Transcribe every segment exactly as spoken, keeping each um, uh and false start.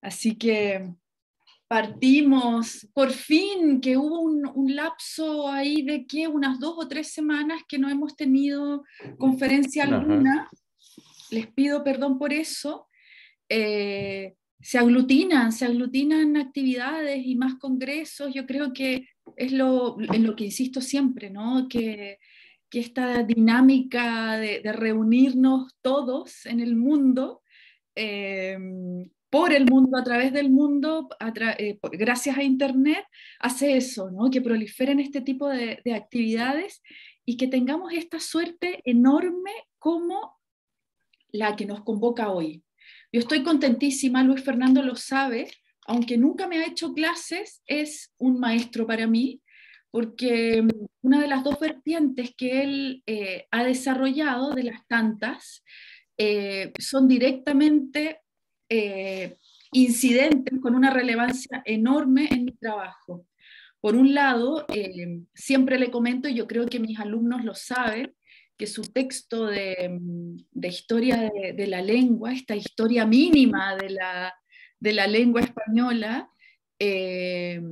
Así que partimos, por fin, que hubo un, un lapso ahí de que unas dos o tres semanas que no hemos tenido conferencia alguna. Ajá. Les pido perdón por eso. Eh, se aglutinan, se aglutinan actividades y más congresos. Yo creo que es lo, en lo que insisto siempre, ¿no? Que, que esta dinámica de, de reunirnos todos en el mundo, eh, por el mundo, a través del mundo, a tra eh, por, gracias a Internet, hace eso, ¿no? Que proliferen este tipo de, de actividades y que tengamos esta suerte enorme como la que nos convoca hoy. Yo estoy contentísima, Luis Fernando lo sabe, aunque nunca me ha hecho clases, es un maestro para mí, porque una de las dos vertientes que él eh, ha desarrollado, de las tantas, eh, son directamente eh, incidentes con una relevancia enorme en mi trabajo. Por un lado, eh, siempre le comento, y yo creo que mis alumnos lo saben, que su texto de, de historia de, de la lengua, esta historia mínima de la, de la lengua española, eh,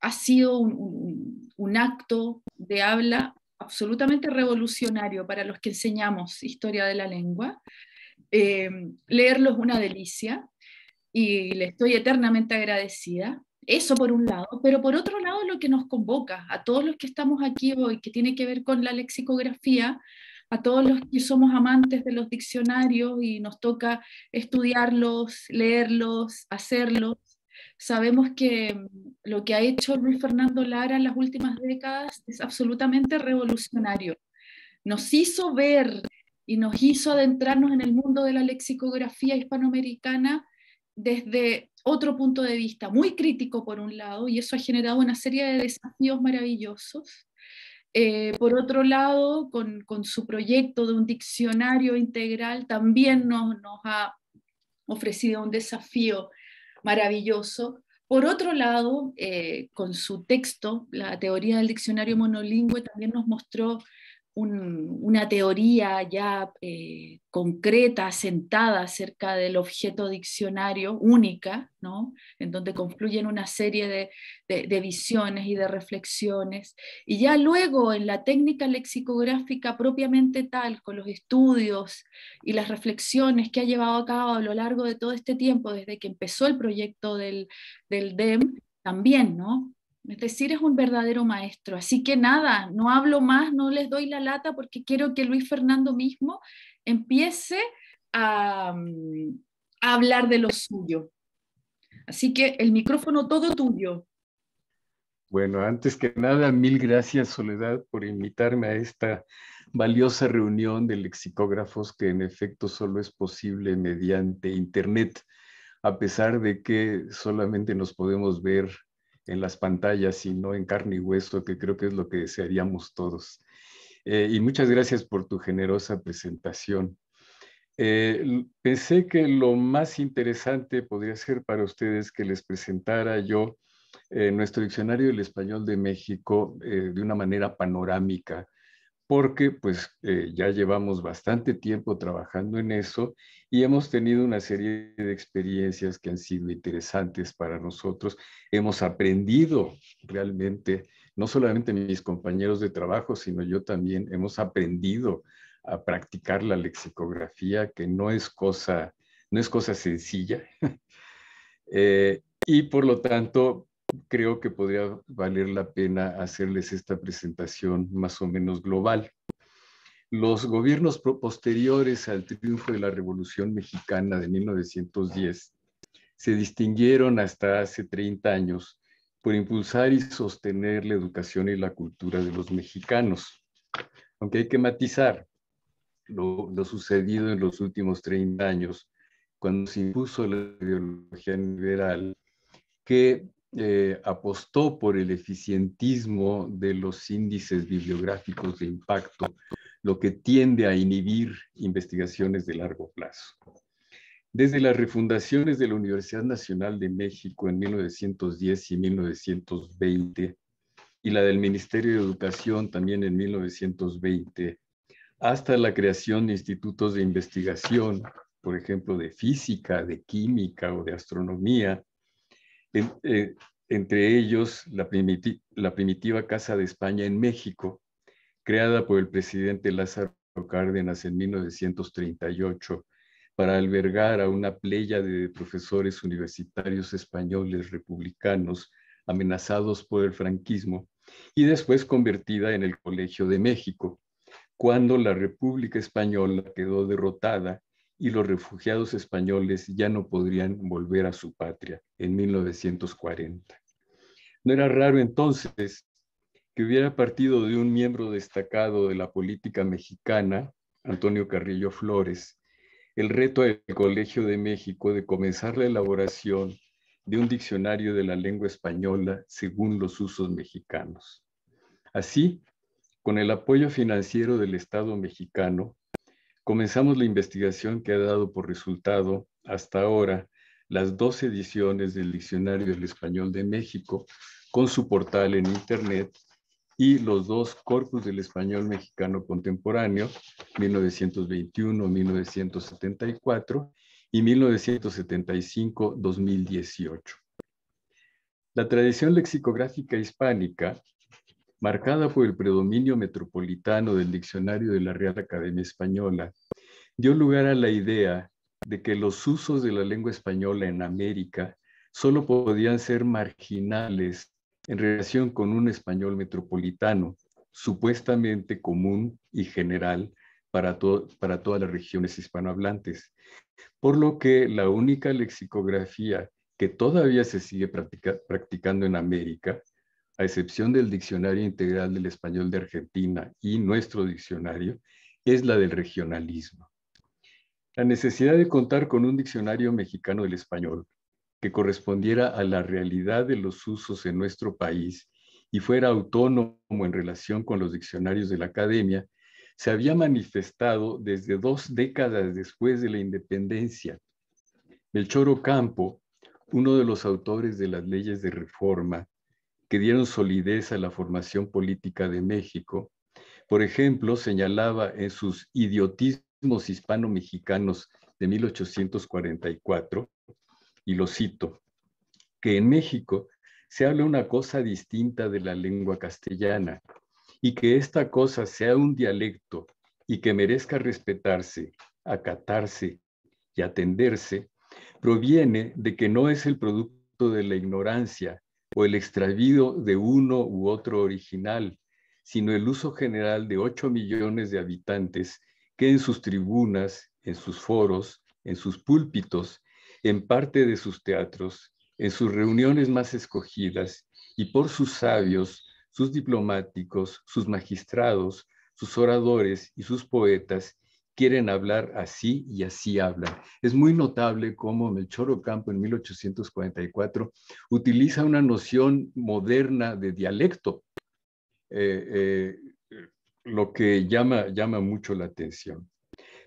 ha sido un, un, un acto de habla absolutamente revolucionario para los que enseñamos historia de la lengua. Eh, leerlo es una delicia y le estoy eternamente agradecida. Eso por un lado, pero por otro lado lo que nos convoca a todos los que estamos aquí hoy, que tiene que ver con la lexicografía, a todos los que somos amantes de los diccionarios y nos toca estudiarlos, leerlos, hacerlos. Sabemos que lo que ha hecho Luis Fernando Lara en las últimas décadas es absolutamente revolucionario. Nos hizo ver y nos hizo adentrarnos en el mundo de la lexicografía hispanoamericana desde otro punto de vista muy crítico por un lado, y eso ha generado una serie de desafíos maravillosos. Eh, por otro lado, con, con su proyecto de un diccionario integral también nos, nos ha ofrecido un desafío maravilloso. Por otro lado, eh, con su texto, la teoría del diccionario monolingüe, también nos mostró Un, una teoría ya eh, concreta, asentada acerca del objeto diccionario, única, ¿no? En donde confluyen una serie de, de, de visiones y de reflexiones. Y ya luego en la técnica lexicográfica propiamente tal, con los estudios y las reflexiones que ha llevado a cabo a lo largo de todo este tiempo, desde que empezó el proyecto del, del D E M, también, ¿no? Es decir, es un verdadero maestro. Así que nada, no hablo más, no les doy la lata porque quiero que Luis Fernando mismo empiece a, a hablar de lo suyo. Así que el micrófono todo tuyo. Bueno, antes que nada, mil gracias, Soledad, por invitarme a esta valiosa reunión de lexicógrafos que en efecto solo es posible mediante Internet, a pesar de que solamente nos podemos ver en las pantallas y no en carne y hueso, que creo que es lo que desearíamos todos. Eh, y muchas gracias por tu generosa presentación. Eh, pensé que lo más interesante podría ser para ustedes que les presentara yo eh, nuestro Diccionario del Español de México eh, de una manera panorámica, porque pues eh, ya llevamos bastante tiempo trabajando en eso y hemos tenido una serie de experiencias que han sido interesantes para nosotros. Hemos aprendido realmente, no solamente mis compañeros de trabajo, sino yo también, hemos aprendido a practicar la lexicografía, que no es cosa, no es cosa sencilla. eh, y por lo tanto, creo que podría valer la pena hacerles esta presentación más o menos global. Los gobiernos posteriores al triunfo de la Revolución Mexicana de mil novecientos diez se distinguieron hasta hace treinta años por impulsar y sostener la educación y la cultura de los mexicanos. Aunque hay que matizar lo, lo sucedido en los últimos treinta años, cuando se impuso la ideología liberal, que Eh, apostó por el eficientismo de los índices bibliográficos de impacto, lo que tiende a inhibir investigaciones de largo plazo. Desde las refundaciones de la Universidad Nacional de México en mil novecientos diez y mil novecientos veinte, y la del Ministerio de Educación también en mil novecientos veinte, hasta la creación de institutos de investigación por ejemplo, de física, de química o de astronomía. En, eh, entre ellos, la, primiti la primitiva Casa de España en México, creada por el presidente Lázaro Cárdenas en mil novecientos treinta y ocho, para albergar a una pléyade de profesores universitarios españoles republicanos amenazados por el franquismo, y después convertida en el Colegio de México, cuando la República Española quedó derrotada y los refugiados españoles ya no podrían volver a su patria en mil novecientos cuarenta. No era raro entonces que hubiera partido de un miembro destacado de la política mexicana, Antonio Carrillo Flores, el reto del Colegio de México de comenzar la elaboración de un diccionario de la lengua española según los usos mexicanos. Así, con el apoyo financiero del Estado mexicano, comenzamos la investigación que ha dado por resultado hasta ahora las doce ediciones del Diccionario del Español de México con su portal en Internet y los dos Corpus del Español Mexicano Contemporáneo, mil novecientos veintiuno a mil novecientos setenta y cuatro y mil novecientos setenta y cinco a dos mil dieciocho. La tradición lexicográfica hispánica, marcada por el predominio metropolitano del diccionario de la Real Academia Española, dio lugar a la idea de que los usos de la lengua española en América solo podían ser marginales en relación con un español metropolitano, supuestamente común y general para, to- para todas las regiones hispanohablantes, por lo que la única lexicografía que todavía se sigue practica- practicando en América, a excepción del Diccionario Integral del Español de Argentina y nuestro diccionario, es la del regionalismo. La necesidad de contar con un diccionario mexicano del español que correspondiera a la realidad de los usos en nuestro país y fuera autónomo en relación con los diccionarios de la academia, se había manifestado desde dos décadas después de la independencia. Melchor Ocampo, uno de los autores de las leyes de reforma que dieron solidez a la formación política de México, por ejemplo, señalaba en sus Idiotismos hispano-mexicanos de mil ochocientos cuarenta y cuatro, y lo cito, que en México se habla una cosa distinta de la lengua castellana y que esta cosa sea un dialecto y que merezca respetarse, acatarse y atenderse, proviene de que no es el producto de la ignorancia o el extravío de uno u otro original, sino el uso general de ocho millones de habitantes que en sus tribunas, en sus foros, en sus púlpitos, en parte de sus teatros, en sus reuniones más escogidas, y por sus sabios, sus diplomáticos, sus magistrados, sus oradores y sus poetas, quieren hablar así y así hablan. Es muy notable cómo Melchor Ocampo en mil ochocientos cuarenta y cuatro utiliza una noción moderna de dialecto, eh, eh, lo que llama, llama mucho la atención.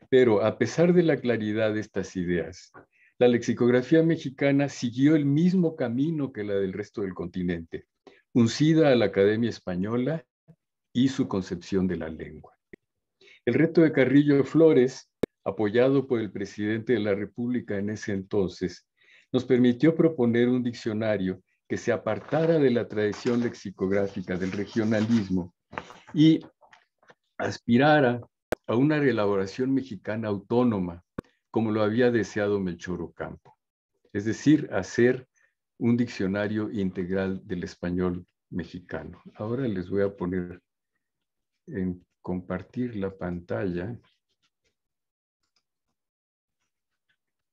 Pero a pesar de la claridad de estas ideas, la lexicografía mexicana siguió el mismo camino que la del resto del continente, uncida a la Academia Española y su concepción de la lengua. El reto de Carrillo Flores, apoyado por el presidente de la República en ese entonces, nos permitió proponer un diccionario que se apartara de la tradición lexicográfica del regionalismo y aspirara a una reelaboración mexicana autónoma, como lo había deseado Melchor Ocampo, es decir, hacer un diccionario integral del español mexicano. Ahora les voy a poner en compartir la pantalla.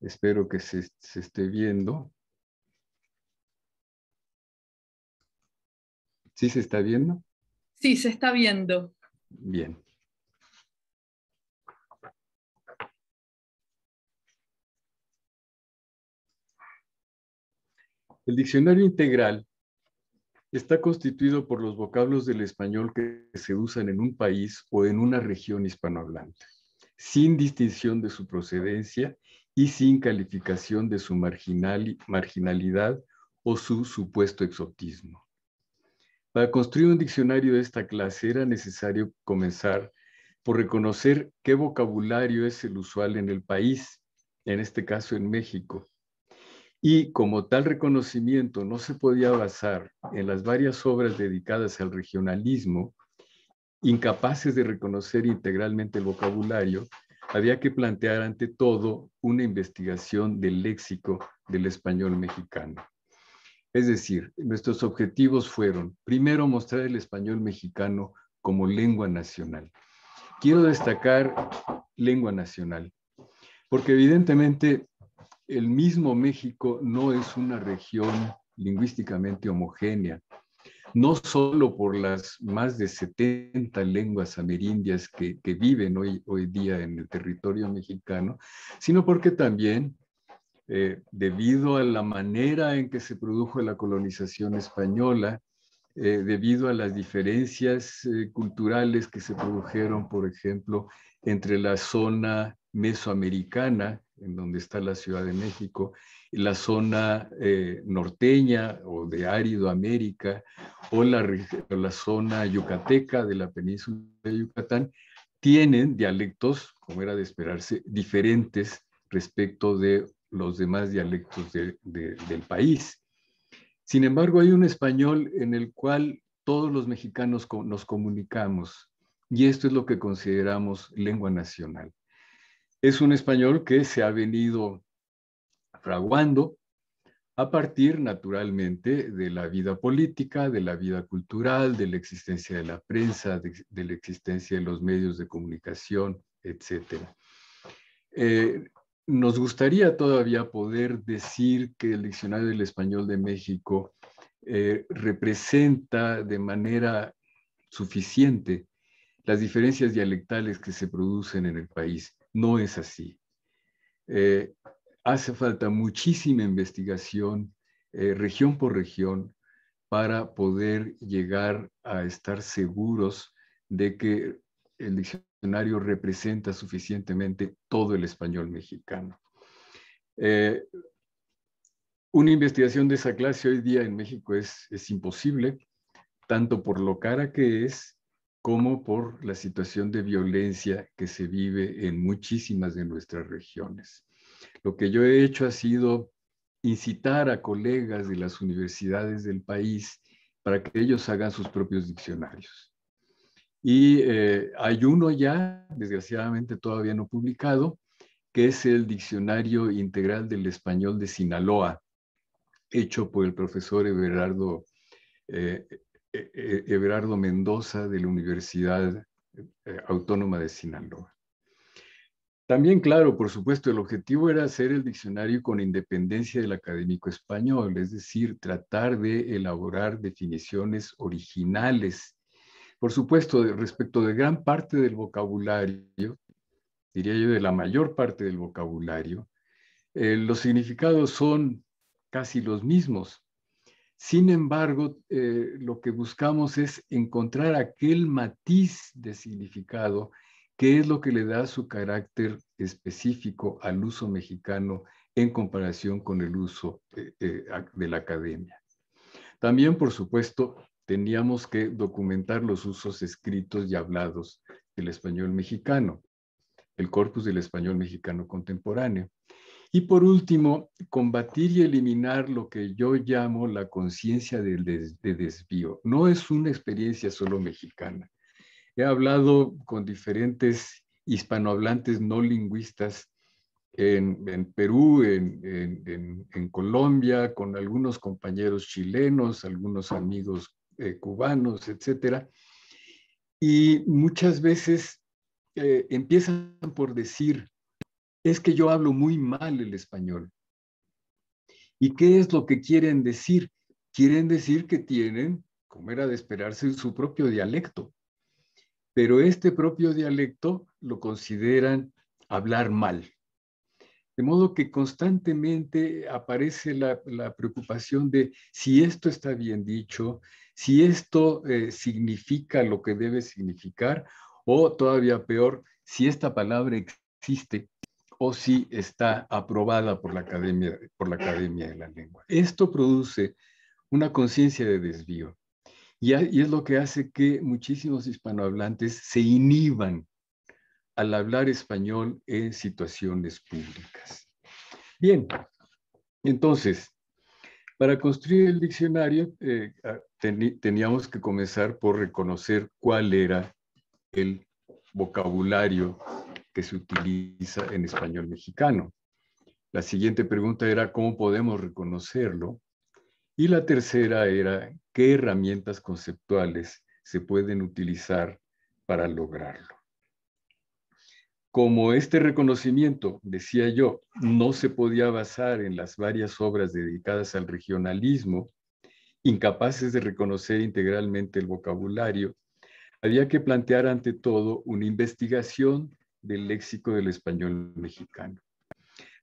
Espero que se, se esté viendo. ¿Sí se está viendo? Sí, se está viendo. Bien. El diccionario integral está constituido por los vocablos del español que se usan en un país o en una región hispanohablante, sin distinción de su procedencia y sin calificación de su marginal, marginalidad o su supuesto exotismo. Para construir un diccionario de esta clase era necesario comenzar por reconocer qué vocabulario es el usual en el país, en este caso en México. Y como tal reconocimiento no se podía basar en las varias obras dedicadas al regionalismo, incapaces de reconocer integralmente el vocabulario, había que plantear ante todo una investigación del léxico del español mexicano. Es decir, nuestros objetivos fueron, primero, mostrar el español mexicano como lengua nacional. Quiero destacar lengua nacional, porque evidentemente el mismo México no es una región lingüísticamente homogénea, no solo por las más de setenta lenguas amerindias que, que viven hoy, hoy día en el territorio mexicano, sino porque también, eh, debido a la manera en que se produjo la colonización española, eh, debido a las diferencias eh, culturales que se produjeron, por ejemplo, entre la zona mesoamericana, en donde está la Ciudad de México, la zona eh, norteña o de Árido América, o la, o la zona yucateca de la península de Yucatán, tienen dialectos, como era de esperarse, diferentes respecto de los demás dialectos de, de, del país. Sin embargo, hay un español en el cual todos los mexicanos nos comunicamos, y esto es lo que consideramos lengua nacional. Es un español que se ha venido fraguando a partir, naturalmente, de la vida política, de la vida cultural, de la existencia de la prensa, de, de la existencia de los medios de comunicación, etcétera. Eh, nos gustaría todavía poder decir que el Diccionario del Español de México eh, representa de manera suficiente las diferencias dialectales que se producen en el país. No es así. Eh, hace falta muchísima investigación, eh, región por región, para poder llegar a estar seguros de que el diccionario representa suficientemente todo el español mexicano. Eh, una investigación de esa clase hoy día en México es, es imposible, tanto por lo cara que es, como por la situación de violencia que se vive en muchísimas de nuestras regiones. Lo que yo he hecho ha sido incitar a colegas de las universidades del país para que ellos hagan sus propios diccionarios. Y eh, hay uno ya, desgraciadamente todavía no publicado, que es el Diccionario Integral del Español de Sinaloa, hecho por el profesor Everardo eh, Everardo Mendoza de la Universidad Autónoma de Sinaloa. También, claro, por supuesto, el objetivo era hacer el diccionario con independencia del académico español, es decir, tratar de elaborar definiciones originales. Por supuesto, respecto de gran parte del vocabulario, diría yo de la mayor parte del vocabulario, eh, los significados son casi los mismos. Sin embargo, eh, lo que buscamos es encontrar aquel matiz de significado que es lo que le da su carácter específico al uso mexicano en comparación con el uso eh, eh, de la academia. También, por supuesto, teníamos que documentar los usos escritos y hablados del español mexicano, el Corpus del Español Mexicano Contemporáneo. Y por último, combatir y eliminar lo que yo llamo la conciencia de, des, de desvío. No es una experiencia solo mexicana. He hablado con diferentes hispanohablantes no lingüistas en, en Perú, en, en, en, en Colombia, con algunos compañeros chilenos, algunos amigos eh, cubanos, etcétera. Y muchas veces eh, empiezan por decir: es que yo hablo muy mal el español. ¿Y qué es lo que quieren decir? Quieren decir que tienen, como era de esperarse, su propio dialecto. Pero este propio dialecto lo consideran hablar mal. De modo que constantemente aparece la, la preocupación de si esto está bien dicho, si esto eh, significa lo que debe significar, o todavía peor, si esta palabra existe, o si está aprobada por la Academia, por la Academia de la Lengua. Esto produce una conciencia de desvío y, a, y es lo que hace que muchísimos hispanohablantes se inhiban al hablar español en situaciones públicas. Bien, entonces, para construir el diccionario eh, teníamos que comenzar por reconocer cuál era el vocabulario que se utiliza en español mexicano. La siguiente pregunta era ¿cómo podemos reconocerlo? Y la tercera era ¿qué herramientas conceptuales se pueden utilizar para lograrlo? Como este reconocimiento, decía yo, no se podía basar en las varias obras dedicadas al regionalismo, incapaces de reconocer integralmente el vocabulario, había que plantear ante todo una investigación del léxico del español mexicano.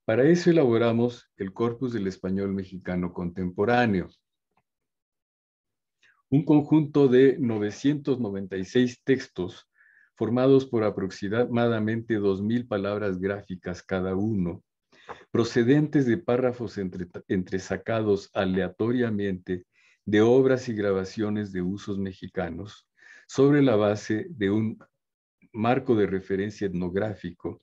Para eso elaboramos el Corpus del Español Mexicano Contemporáneo, un conjunto de novecientos noventa y seis textos formados por aproximadamente dos mil palabras gráficas cada uno, procedentes de párrafos entre, entresacados aleatoriamente de obras y grabaciones de usos mexicanos, sobre la base de un marco de referencia etnográfico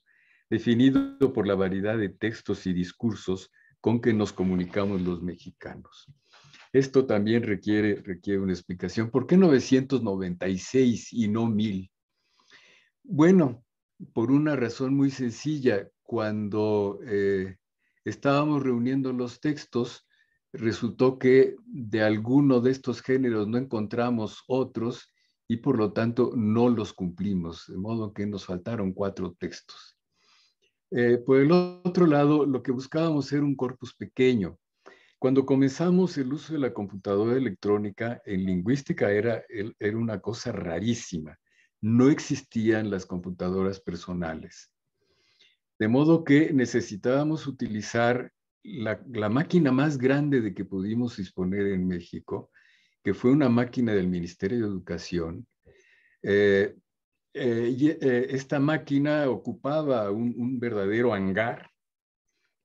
definido por la variedad de textos y discursos con que nos comunicamos los mexicanos. Esto también requiere, requiere una explicación. ¿Por qué novecientos noventa y seis y no mil? Bueno, por una razón muy sencilla. Cuando eh, estábamos reuniendo los textos, resultó que de alguno de estos géneros no encontramos otros y por lo tanto no los cumplimos, de modo que nos faltaron cuatro textos. Eh, por el otro lado, lo que buscábamos era un corpus pequeño. Cuando comenzamos el uso de la computadora electrónica en lingüística era, era una cosa rarísima. No existían las computadoras personales. De modo que necesitábamos utilizar la, la máquina más grande de que pudimos disponer en México, que fue una máquina del Ministerio de Educación. Eh, Eh, eh, esta máquina ocupaba un, un verdadero hangar,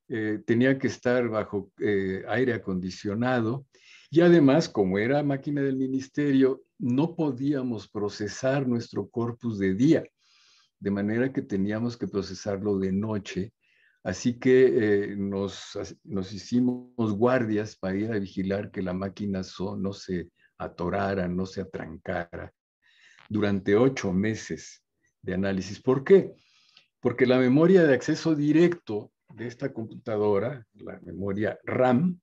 eh, tenía que estar bajo eh, aire acondicionado y además, como era máquina del ministerio, no podíamos procesar nuestro corpus de día, de manera que teníamos que procesarlo de noche, así que eh, nos, nos hicimos guardias para ir a vigilar que la máquina so, no se atorara, no se atrancara, durante ocho meses de análisis. ¿Por qué? Porque la memoria de acceso directo de esta computadora, la memoria RAM,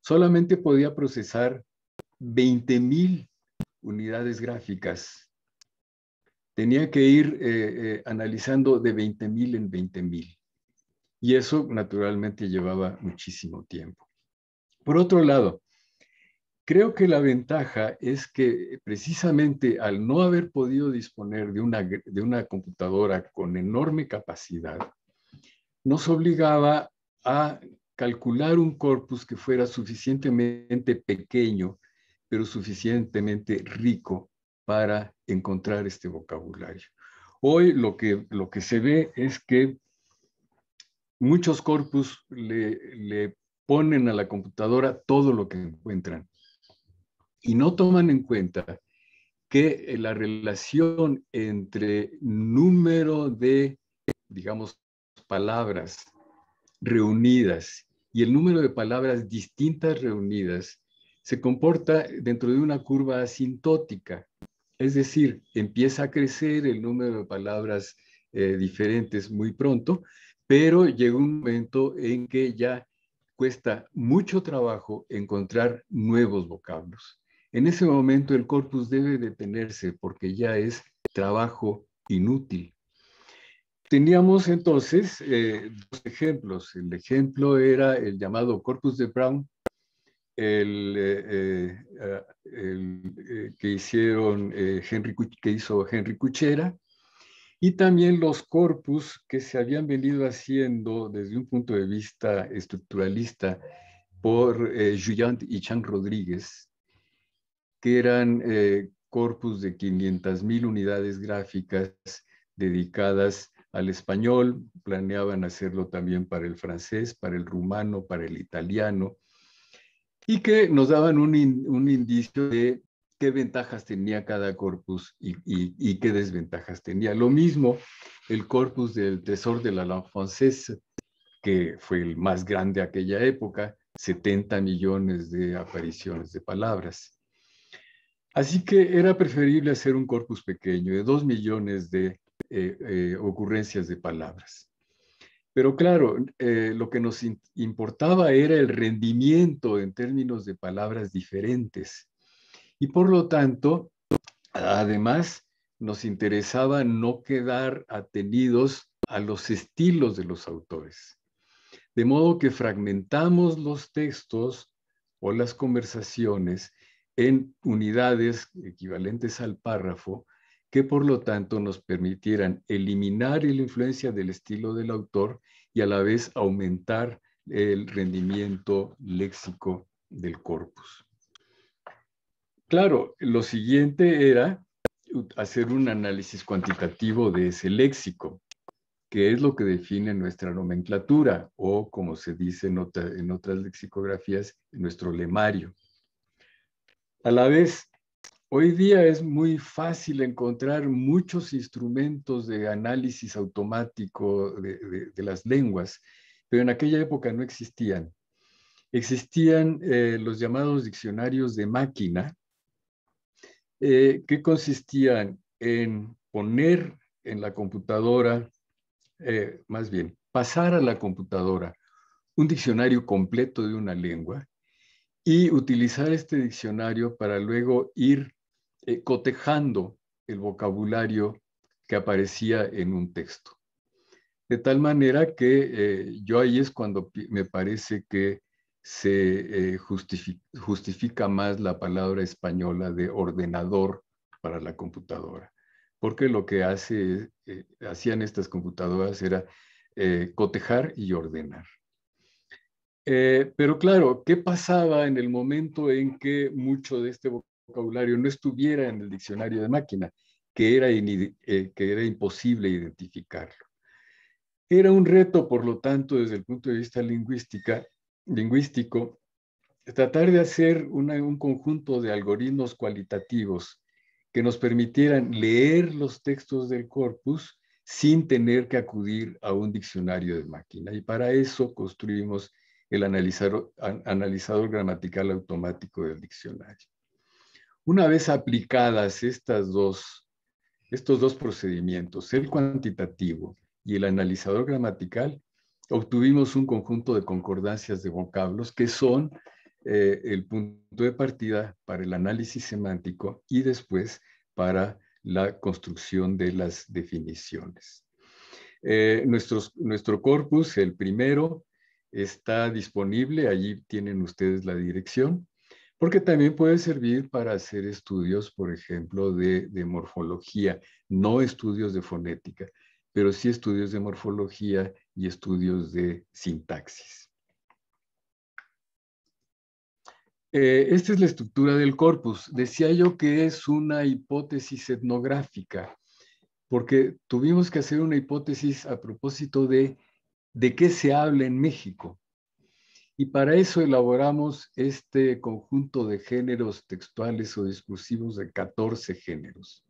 solamente podía procesar veinte mil unidades gráficas. Tenía que ir eh, eh, analizando de veinte mil en veinte mil. Y eso, naturalmente, llevaba muchísimo tiempo. Por otro lado, creo que la ventaja es que precisamente al no haber podido disponer de una, de una computadora con enorme capacidad, nos obligaba a calcular un corpus que fuera suficientemente pequeño, pero suficientemente rico para encontrar este vocabulario. Hoy lo que, lo que se ve es que muchos corpus le, le ponen a la computadora todo lo que encuentran. Y no toman en cuenta que la relación entre número de, digamos, palabras reunidas y el número de palabras distintas reunidas se comporta dentro de una curva asintótica. Es decir, empieza a crecer el número de palabras eh, diferentes muy pronto, pero llega un momento en que ya cuesta mucho trabajo encontrar nuevos vocablos. En ese momento el corpus debe detenerse porque ya es trabajo inútil. Teníamos entonces eh, dos ejemplos. El ejemplo era el llamado Corpus de Brown, el, eh, eh, el eh, que hicieron eh, Henry, que hizo Henry Kučera, y también los corpus que se habían venido haciendo desde un punto de vista estructuralista por eh, Juilland y Chang-Rodríguez, que eran eh, corpus de quinientas mil unidades gráficas dedicadas al español. Planeaban hacerlo también para el francés, para el rumano, para el italiano, y que nos daban un, in, un indicio de qué ventajas tenía cada corpus y, y, y qué desventajas tenía. Lo mismo el corpus del Tesoro de la Langue Française, que fue el más grande de aquella época, setenta millones de apariciones de palabras. Así que era preferible hacer un corpus pequeño de dos millones de eh, eh, ocurrencias de palabras. Pero claro, eh, lo que nos importaba era el rendimiento en términos de palabras diferentes. Y por lo tanto, además, nos interesaba no quedar atenidos a los estilos de los autores. De modo que fragmentamos los textos o las conversaciones en unidades equivalentes al párrafo, que por lo tanto nos permitieran eliminar la influencia del estilo del autor y a la vez aumentar el rendimiento léxico del corpus. Claro, lo siguiente era hacer un análisis cuantitativo de ese léxico, que es lo que define nuestra nomenclatura o, como se dice en, otra, en otras lexicografías, nuestro lemario. A la vez, hoy día es muy fácil encontrar muchos instrumentos de análisis automático de, de, de las lenguas, pero en aquella época no existían. Existían eh, los llamados diccionarios de máquina, eh, que consistían en poner en la computadora, eh, más bien, pasar a la computadora un diccionario completo de una lengua y utilizar este diccionario para luego ir eh, cotejando el vocabulario que aparecía en un texto. De tal manera que eh, yo ahí es cuando me parece que se eh, justific justifica más la palabra española de ordenador para la computadora. Porque lo que hace, eh, hacían estas computadoras era eh, cotejar y ordenar. Eh, pero claro, ¿qué pasaba en el momento en que mucho de este vocabulario no estuviera en el diccionario de máquina? Que era, in, eh, que era imposible identificarlo. Era un reto, por lo tanto, desde el punto de vista lingüística, lingüístico, tratar de hacer una, un conjunto de algoritmos cualitativos que nos permitieran leer los textos del corpus sin tener que acudir a un diccionario de máquina. Y para eso construimos el analizador, analizador gramatical automático del diccionario. Una vez aplicadas estas dos, estos dos procedimientos, el cuantitativo y el analizador gramatical, obtuvimos un conjunto de concordancias de vocablos que son eh, el punto de partida para el análisis semántico y después para la construcción de las definiciones. Eh, nuestros, nuestro corpus, el primero, está disponible, allí tienen ustedes la dirección, porque también puede servir para hacer estudios, por ejemplo, de, de morfología, no estudios de fonética, pero sí estudios de morfología y estudios de sintaxis. Eh, esta es la estructura del corpus. Decía yo que es una hipótesis etnográfica, porque tuvimos que hacer una hipótesis a propósito de de qué se habla en México. Y para eso elaboramos este conjunto de géneros textuales o discursivos de catorce géneros.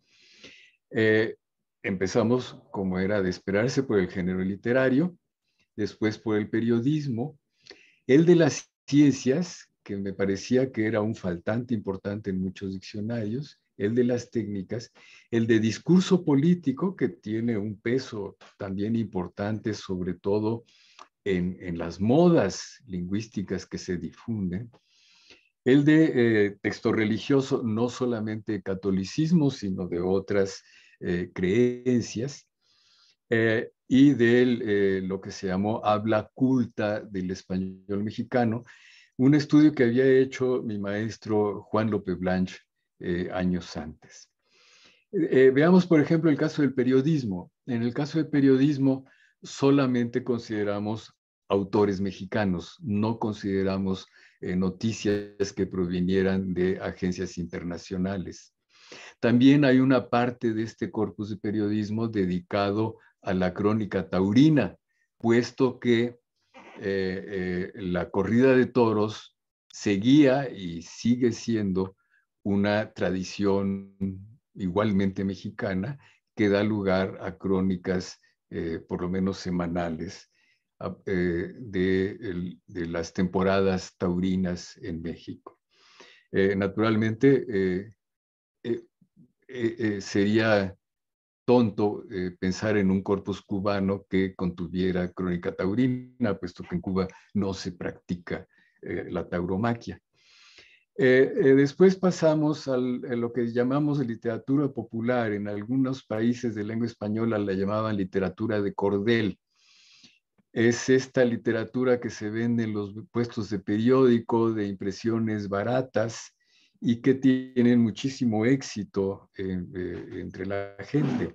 Eh, Empezamos, como era de esperarse, por el género literario, después por el periodismo, el de las ciencias, que me parecía que era un faltante importante en muchos diccionarios, el de las técnicas, el de discurso político, que tiene un peso también importante, sobre todo en, en las modas lingüísticas que se difunden, el de eh, texto religioso, no solamente de catolicismo, sino de otras Eh, creencias eh, y de eh, lo que se llamó habla culta del español mexicano, un estudio que había hecho mi maestro Juan López Blanch eh, años antes. Eh, eh, veamos, por ejemplo, el caso del periodismo. En el caso del periodismo solamente consideramos autores mexicanos, no consideramos eh, noticias que provinieran de agencias internacionales. También hay una parte de este corpus de periodismo dedicado a la crónica taurina, puesto que eh, eh, la corrida de toros seguía y sigue siendo una tradición igualmente mexicana que da lugar a crónicas, eh, por lo menos semanales, eh, de, de las temporadas taurinas en México. Eh, naturalmente, eh, eh, eh, sería tonto eh, pensar en un corpus cubano que contuviera crónica taurina, puesto que en Cuba no se practica eh, la tauromaquia. Eh, eh, después pasamos al, a lo que llamamos literatura popular. En algunos países de lengua española la llamaban literatura de cordel. Es esta literatura que se vende en los puestos de periódico, de impresiones baratas, y que tienen muchísimo éxito eh, eh, entre la gente.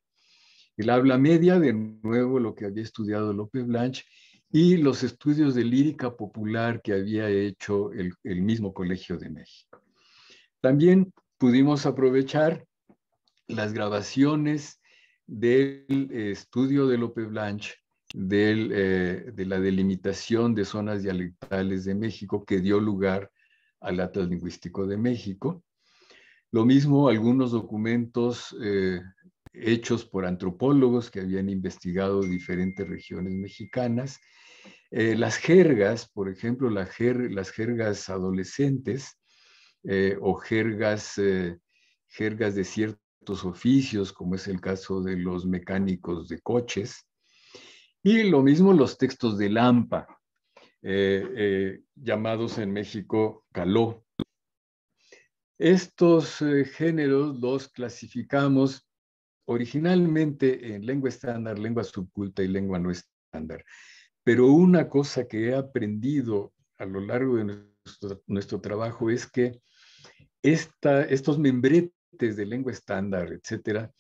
El habla media, de nuevo, lo que había estudiado López Blanch, y los estudios de lírica popular que había hecho el, el mismo Colegio de México. También pudimos aprovechar las grabaciones del estudio de López Blanch del, eh, de la delimitación de zonas dialectales de México, que dio lugar al Atlas Lingüístico de México. Lo mismo algunos documentos eh, hechos por antropólogos que habían investigado diferentes regiones mexicanas. Eh, las jergas, por ejemplo, la jer las jergas adolescentes eh, o jergas, eh, jergas de ciertos oficios, como es el caso de los mecánicos de coches. Y lo mismo los textos de Lampa, eh, eh, llamados en México caló. Estos eh, géneros los clasificamos originalmente en lengua estándar, lengua subculta y lengua no estándar. Pero una cosa que he aprendido a lo largo de nuestro, nuestro trabajo es que esta, estos membretes de lengua estándar, etcétera,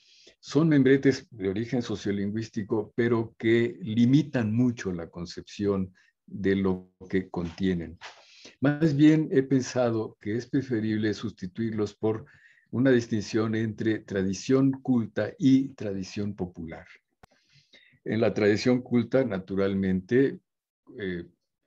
son membretes de origen sociolingüístico, pero que limitan mucho la concepción de lo que contienen. Más bien he pensado que es preferible sustituirlos por una distinción entre tradición culta y tradición popular. En la tradición culta, naturalmente, eh,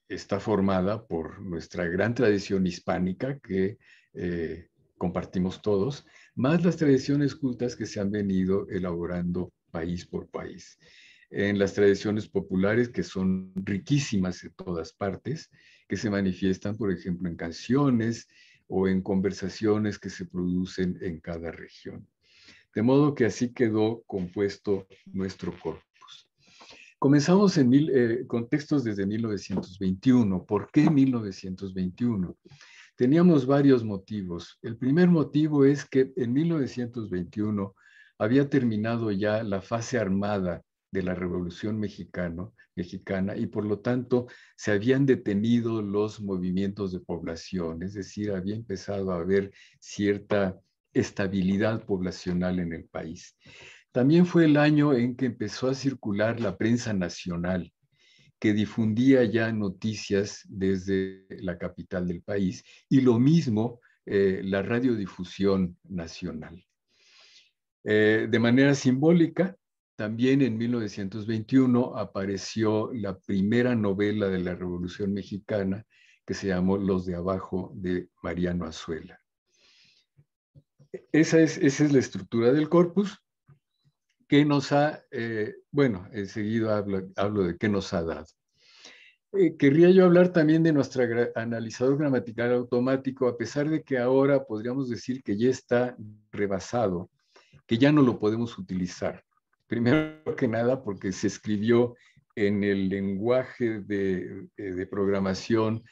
está formada por nuestra gran tradición hispánica que eh, compartimos todos, más las tradiciones cultas que se han venido elaborando país por país. En las tradiciones populares, que son riquísimas en todas partes, que se manifiestan, por ejemplo, en canciones, o en conversaciones que se producen en cada región. De modo que así quedó compuesto nuestro corpus. Comenzamos en mil, eh, con textos desde mil novecientos veintiuno. ¿Por qué mil novecientos veintiuno? Teníamos varios motivos. El primer motivo es que en mil novecientos veintiuno había terminado ya la fase armada de la Revolución Mexicano, Mexicana, y por lo tanto se habían detenido los movimientos de población, es decir, había empezado a haber cierta estabilidad poblacional en el país. También fue el año en que empezó a circular la prensa nacional, que difundía ya noticias desde la capital del país, y lo mismo eh, la radiodifusión nacional. Eh, de manera simbólica, también en mil novecientos veintiuno apareció la primera novela de la Revolución Mexicana, que se llamó Los de Abajo, de Mariano Azuela. Esa es, esa es la estructura del corpus que nos ha, eh, bueno, enseguida hablo, hablo de qué nos ha dado. Eh, querría yo hablar también de nuestro analizador gramatical automático, a pesar de que ahora podríamos decir que ya está rebasado, que ya no lo podemos utilizar. Primero que nada porque se escribió en el lenguaje de, de programación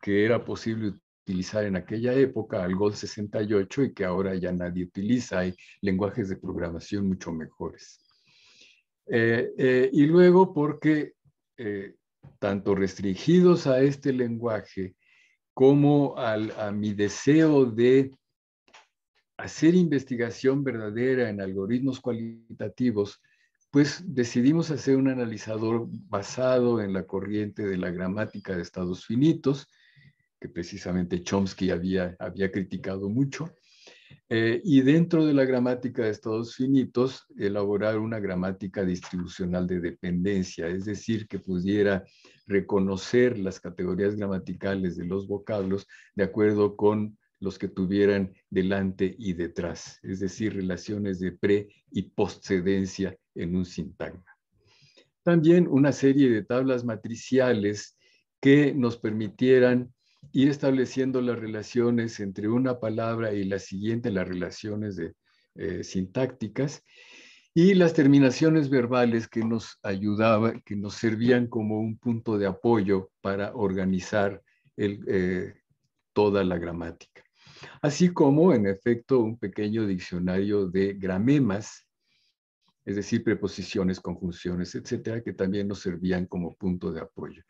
que era posible utilizar en aquella época, Algol sesenta y ocho, y que ahora ya nadie utiliza. Hay lenguajes de programación mucho mejores. Eh, eh, y luego porque eh, tanto restringidos a este lenguaje como al, a mi deseo de hacer investigación verdadera en algoritmos cualitativos, pues decidimos hacer un analizador basado en la corriente de la gramática de estados finitos, que precisamente Chomsky había, había criticado mucho, eh, y dentro de la gramática de estados finitos, elaborar una gramática distribucional de dependencia, es decir, que pudiera reconocer las categorías gramaticales de los vocablos de acuerdo con los que tuvieran delante y detrás, es decir, relaciones de pre y postcedencia en un sintagma. También una serie de tablas matriciales que nos permitieran ir estableciendo las relaciones entre una palabra y la siguiente, las relaciones de, eh, sintácticas, y las terminaciones verbales que nos ayudaban, que nos servían como un punto de apoyo para organizar el, eh, toda la gramática. Así como, en efecto, un pequeño diccionario de gramemas, es decir, preposiciones, conjunciones, etcétera, que también nos servían como punto de apoyo.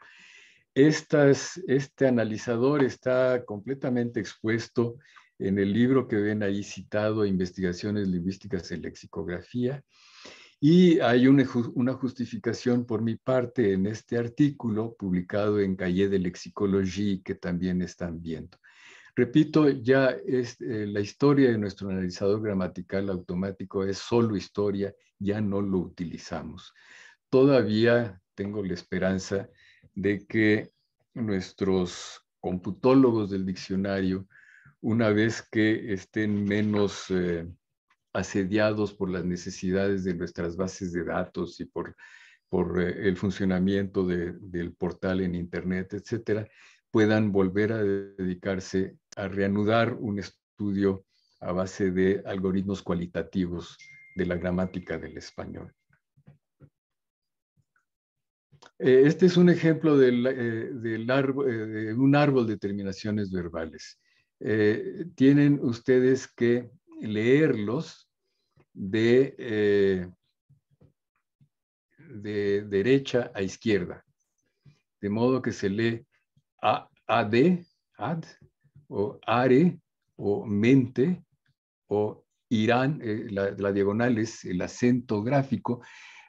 Estas, este analizador está completamente expuesto en el libro que ven ahí citado, Investigaciones Lingüísticas en Lexicografía, y hay una, una justificación por mi parte en este artículo publicado en Cahiers de Lexicología que también están viendo. Repito, ya es, eh, la historia de nuestro analizador gramatical automático es solo historia, ya no lo utilizamos. Todavía tengo la esperanza de que nuestros computólogos del diccionario, una vez que estén menos eh, asediados por las necesidades de nuestras bases de datos y por, por eh, el funcionamiento de, del portal en Internet, etcétera, puedan volver a dedicarse a reanudar un estudio a base de algoritmos cualitativos de la gramática del español. Este es un ejemplo del, del árbol, de un árbol de terminaciones verbales. Eh, tienen ustedes que leerlos de, eh, de derecha a izquierda, de modo que se lee a, ad, ad, o are, o mente, o irán, eh, la, la diagonal es el acento gráfico.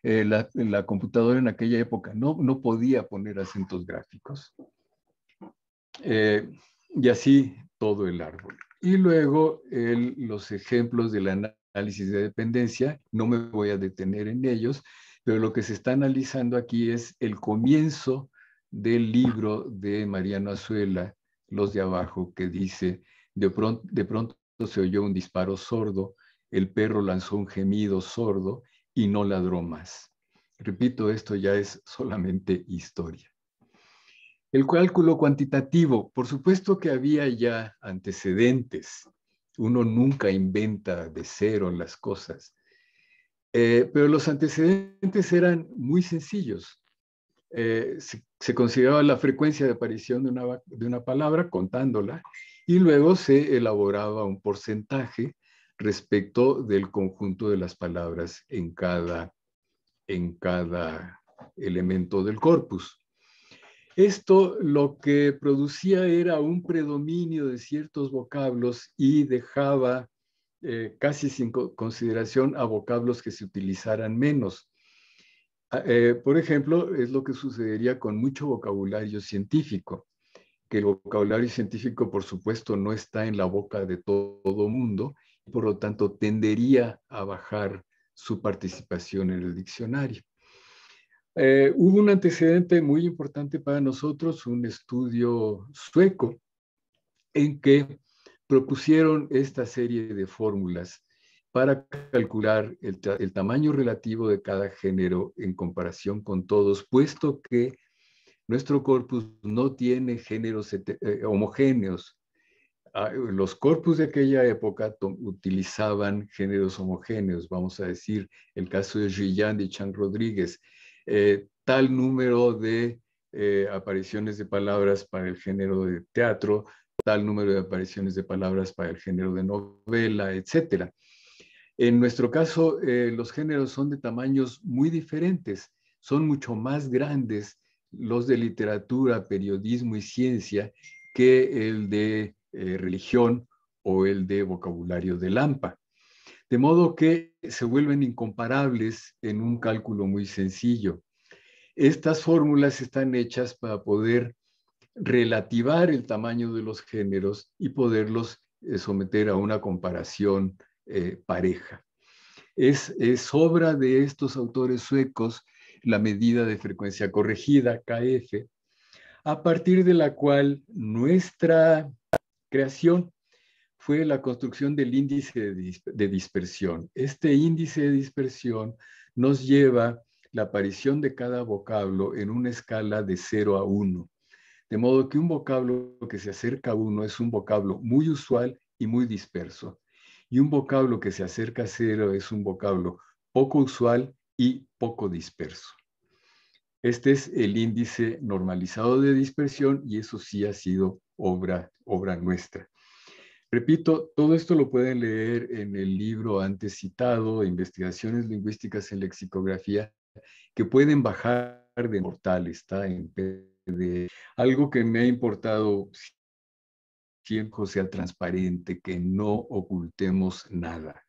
Eh, la, la computadora en aquella época no, no podía poner acentos gráficos. Eh, y así todo el árbol. Y luego el, los ejemplos del análisis de dependencia, no me voy a detener en ellos, pero lo que se está analizando aquí es el comienzo del libro de Mariano Azuela, Los de Abajo, que dice, de pronto, de pronto se oyó un disparo sordo, el perro lanzó un gemido sordo, y no ladró más. Repito, esto ya es solamente historia. El cálculo cuantitativo, por supuesto que había ya antecedentes. Uno nunca inventa de cero las cosas. Eh, pero los antecedentes eran muy sencillos. Eh, se, se consideraba la frecuencia de aparición de una, de una palabra, contándola, y luego se elaboraba un porcentaje respecto del conjunto de las palabras en cada, en cada elemento del corpus. Esto lo que producía era un predominio de ciertos vocablos y dejaba eh, casi sin consideración a vocablos que se utilizaran menos. Eh, por ejemplo, es lo que sucedería con mucho vocabulario científico, que el vocabulario científico, por supuesto, no está en la boca de todo, todo mundo, por lo tanto tendería a bajar su participación en el diccionario. Eh, hubo un antecedente muy importante para nosotros, un estudio sueco, en que propusieron esta serie de fórmulas para calcular el, el tamaño relativo de cada género en comparación con todos, puesto que nuestro corpus no tiene géneros eh, homogéneos. Los corpus de aquella época utilizaban géneros homogéneos, vamos a decir, el caso de Juilland y Chang-Rodríguez, eh, tal número de eh, apariciones de palabras para el género de teatro, tal número de apariciones de palabras para el género de novela, etcétera. En nuestro caso, eh, los géneros son de tamaños muy diferentes, son mucho más grandes los de literatura, periodismo y ciencia que el de Eh, religión o el de vocabulario de Lampa. De modo que se vuelven incomparables en un cálculo muy sencillo. Estas fórmulas están hechas para poder relativar el tamaño de los géneros y poderlos eh, someter a una comparación eh, pareja. Es, es obra de estos autores suecos la medida de frecuencia corregida, K F, a partir de la cual nuestra creación fue la construcción del índice de, dis de dispersión. Este índice de dispersión nos lleva la aparición de cada vocablo en una escala de cero a uno. De modo que un vocablo que se acerca a uno es un vocablo muy usual y muy disperso. Y un vocablo que se acerca a cero es un vocablo poco usual y poco disperso. Este es el índice normalizado de dispersión y eso sí ha sido obra, obra nuestra. Repito, todo esto lo pueden leer en el libro antes citado, Investigaciones Lingüísticas en Lexicografía, que pueden bajar de portal, está en P D F. Algo que me ha importado siempre sea transparente, que no ocultemos nada.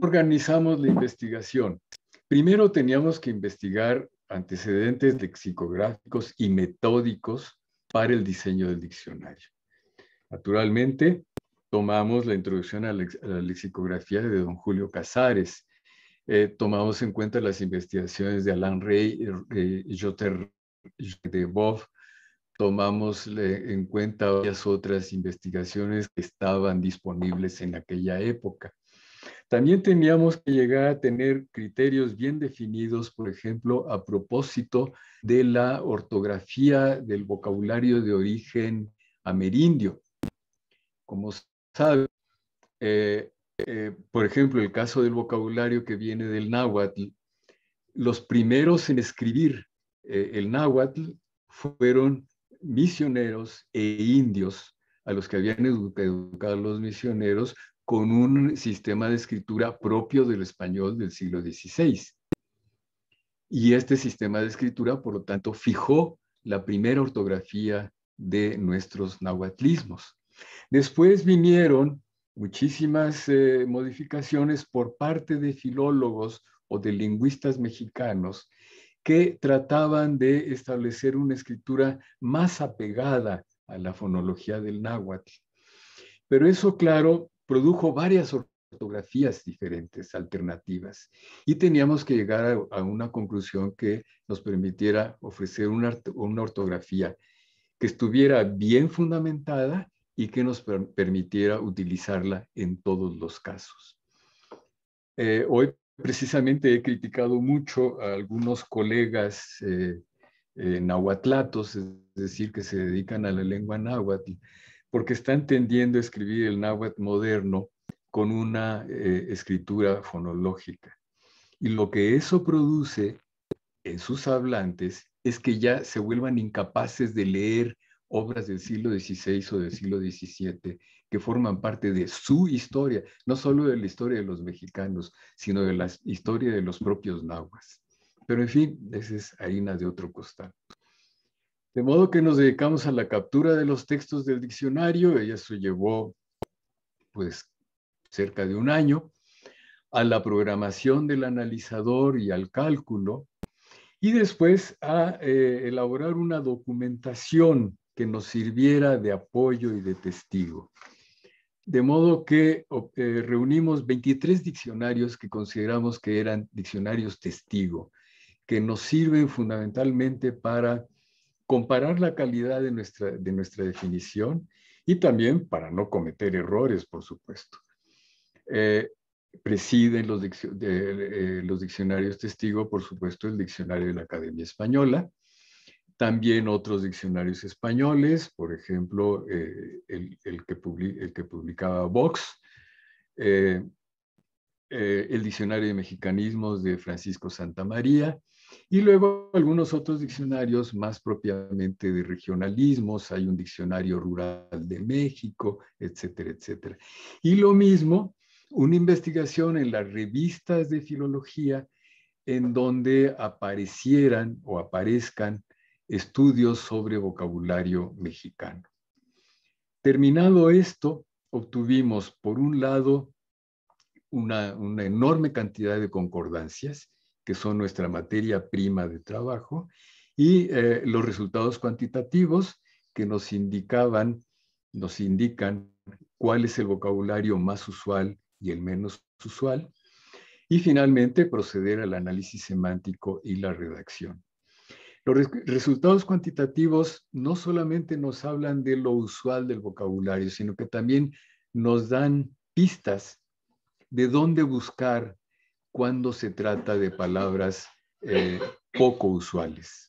Organizamos la investigación. Primero teníamos que investigar antecedentes lexicográficos y metódicos para el diseño del diccionario. Naturalmente, tomamos la introducción a la, lex a la lexicografía de don Julio Casares. Eh, tomamos en cuenta las investigaciones de Alain Rey, eh, Jotter, de Bov. Tomamos en cuenta varias otras investigaciones que estaban disponibles en aquella época. También teníamos que llegar a tener criterios bien definidos, por ejemplo, a propósito de la ortografía del vocabulario de origen amerindio. Como saben, eh, eh, por ejemplo, el caso del vocabulario que viene del náhuatl, los primeros en escribir eh, el náhuatl fueron misioneros e indios, a los que habían educado los misioneros, con un sistema de escritura propio del español del siglo dieciséis. Y este sistema de escritura, por lo tanto, fijó la primera ortografía de nuestros nahuatlismos. Después vinieron muchísimas eh, modificaciones por parte de filólogos o de lingüistas mexicanos que trataban de establecer una escritura más apegada a la fonología del náhuatl. Pero eso, claro, produjo varias ortografías diferentes, alternativas, y teníamos que llegar a, a una conclusión que nos permitiera ofrecer una, una ortografía que estuviera bien fundamentada y que nos per, permitiera utilizarla en todos los casos. Eh, hoy precisamente he criticado mucho a algunos colegas eh, eh, nahuatlatos, es decir, que se dedican a la lengua náhuatl, porque están tendiendo a escribir el náhuatl moderno con una eh, escritura fonológica. Y lo que eso produce en sus hablantes es que ya se vuelvan incapaces de leer obras del siglo dieciséis o del siglo diecisiete que forman parte de su historia, no solo de la historia de los mexicanos, sino de la historia de los propios nahuas. Pero en fin, esa es harina de otro costal. De modo que nos dedicamos a la captura de los textos del diccionario, y eso llevó pues cerca de un año, a la programación del analizador y al cálculo, y después a eh, elaborar una documentación que nos sirviera de apoyo y de testigo. De modo que eh, reunimos veintitrés diccionarios que consideramos que eran diccionarios testigo, que nos sirven fundamentalmente para comparar la calidad de nuestra, de nuestra definición y también para no cometer errores, por supuesto. Eh, presiden los, diccion de, eh, los diccionarios testigo, por supuesto, el Diccionario de la Academia Española, también otros diccionarios españoles, por ejemplo, eh, el, el, que el que publicaba Vox, eh, eh, el Diccionario de Mexicanismos de Francisco Santa María, y luego algunos otros diccionarios más propiamente de regionalismos, hay un diccionario rural de México, etcétera, etcétera. Y lo mismo, una investigación en las revistas de filología en donde aparecieran o aparezcan estudios sobre vocabulario mexicano. Terminado esto, obtuvimos por un lado una, una enorme cantidad de concordancias, que son nuestra materia prima de trabajo, y eh, los resultados cuantitativos que nos indicaban, nos indican cuál es el vocabulario más usual y el menos usual, y finalmente proceder al análisis semántico y la redacción. Los re resultados cuantitativos no solamente nos hablan de lo usual del vocabulario, sino que también nos dan pistas de dónde buscar cuando se trata de palabras eh, poco usuales.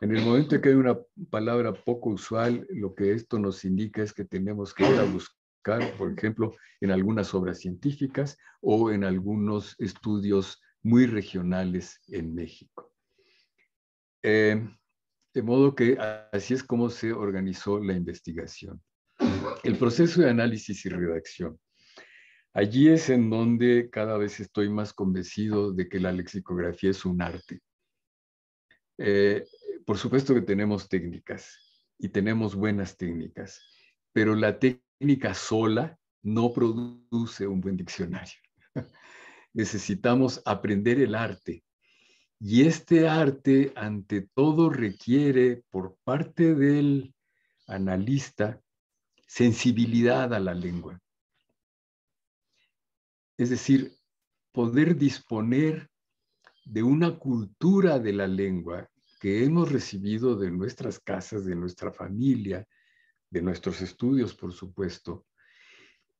En el momento en que hay una palabra poco usual, lo que esto nos indica es que tenemos que ir a buscar, por ejemplo, en algunas obras científicas o en algunos estudios muy regionales en México. Eh, de modo que así es como se organizó la investigación. El proceso de análisis y redacción. Allí es en donde cada vez estoy más convencido de que la lexicografía es un arte. Eh, por supuesto que tenemos técnicas y tenemos buenas técnicas, pero la técnica sola no produce un buen diccionario. Necesitamos aprender el arte, y este arte ante todo requiere por parte del analista sensibilidad a la lengua. Es decir, poder disponer de una cultura de la lengua que hemos recibido de nuestras casas, de nuestra familia, de nuestros estudios, por supuesto,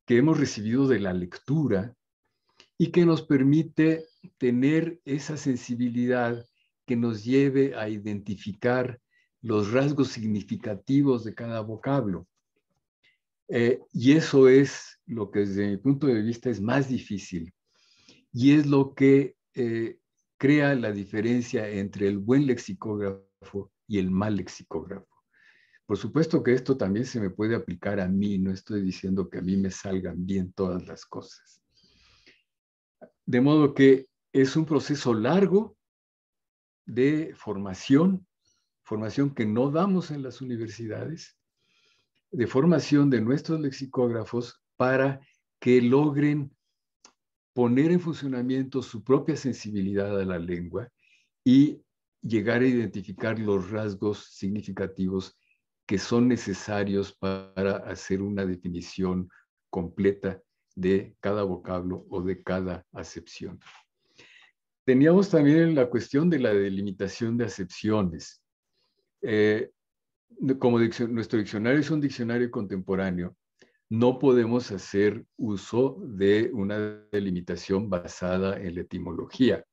que hemos recibido de la lectura y que nos permite tener esa sensibilidad que nos lleve a identificar los rasgos significativos de cada vocablo. Eh, y eso es lo que desde mi punto de vista es más difícil y es lo que eh, crea la diferencia entre el buen lexicógrafo y el mal lexicógrafo. Por supuesto que esto también se me puede aplicar a mí, no estoy diciendo que a mí me salgan bien todas las cosas. De modo que es un proceso largo de formación, formación que no damos en las universidades, de formación de nuestros lexicógrafos para que logren poner en funcionamiento su propia sensibilidad a la lengua y llegar a identificar los rasgos significativos que son necesarios para hacer una definición completa de cada vocablo o de cada acepción. Teníamos también la cuestión de la delimitación de acepciones. Eh, como diccion- nuestro diccionario es un diccionario contemporáneo, no podemos hacer uso de una delimitación basada en la etimología.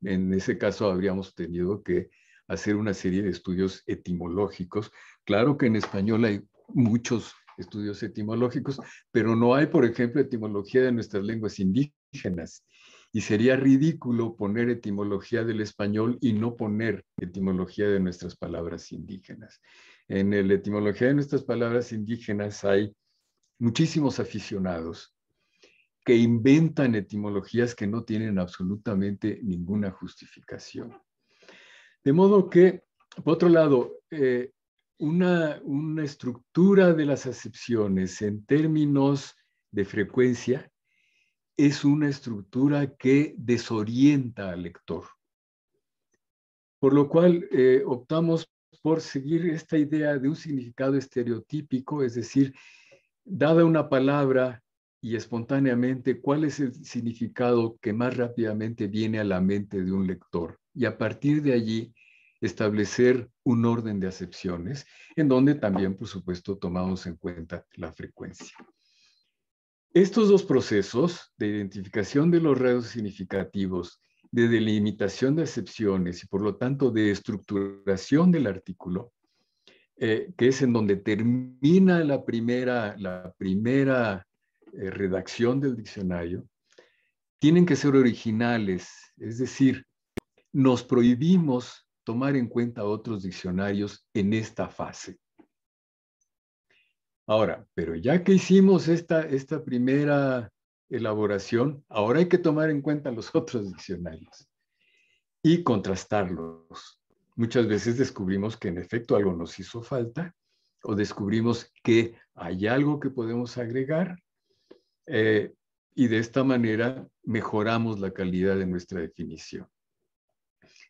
En ese caso habríamos tenido que hacer una serie de estudios etimológicos. Claro que en español hay muchos estudios etimológicos, pero no hay, por ejemplo, etimología de nuestras lenguas indígenas. Y sería ridículo poner etimología del español y no poner etimología de nuestras palabras indígenas. En la etimología de nuestras palabras indígenas hay muchísimos aficionados que inventan etimologías que no tienen absolutamente ninguna justificación. De modo que, por otro lado, eh, una, una estructura de las acepciones en términos de frecuencia es una estructura que desorienta al lector. Por lo cual eh, optamos por seguir esta idea de un significado estereotípico, es decir, dada una palabra y espontáneamente, ¿cuál es el significado que más rápidamente viene a la mente de un lector? Y a partir de allí, establecer un orden de acepciones, en donde también, por supuesto, tomamos en cuenta la frecuencia. Estos dos procesos de identificación de los rasgos significativos, de delimitación de acepciones y por lo tanto de estructuración del artículo, eh, que es en donde termina la primera, la primera eh, redacción del diccionario, tienen que ser originales, es decir, nos prohibimos tomar en cuenta otros diccionarios en esta fase. Ahora, pero ya que hicimos esta, esta primera elaboración, ahora hay que tomar en cuenta los otros diccionarios y contrastarlos. Muchas veces descubrimos que en efecto algo nos hizo falta o descubrimos que hay algo que podemos agregar eh, y de esta manera mejoramos la calidad de nuestra definición.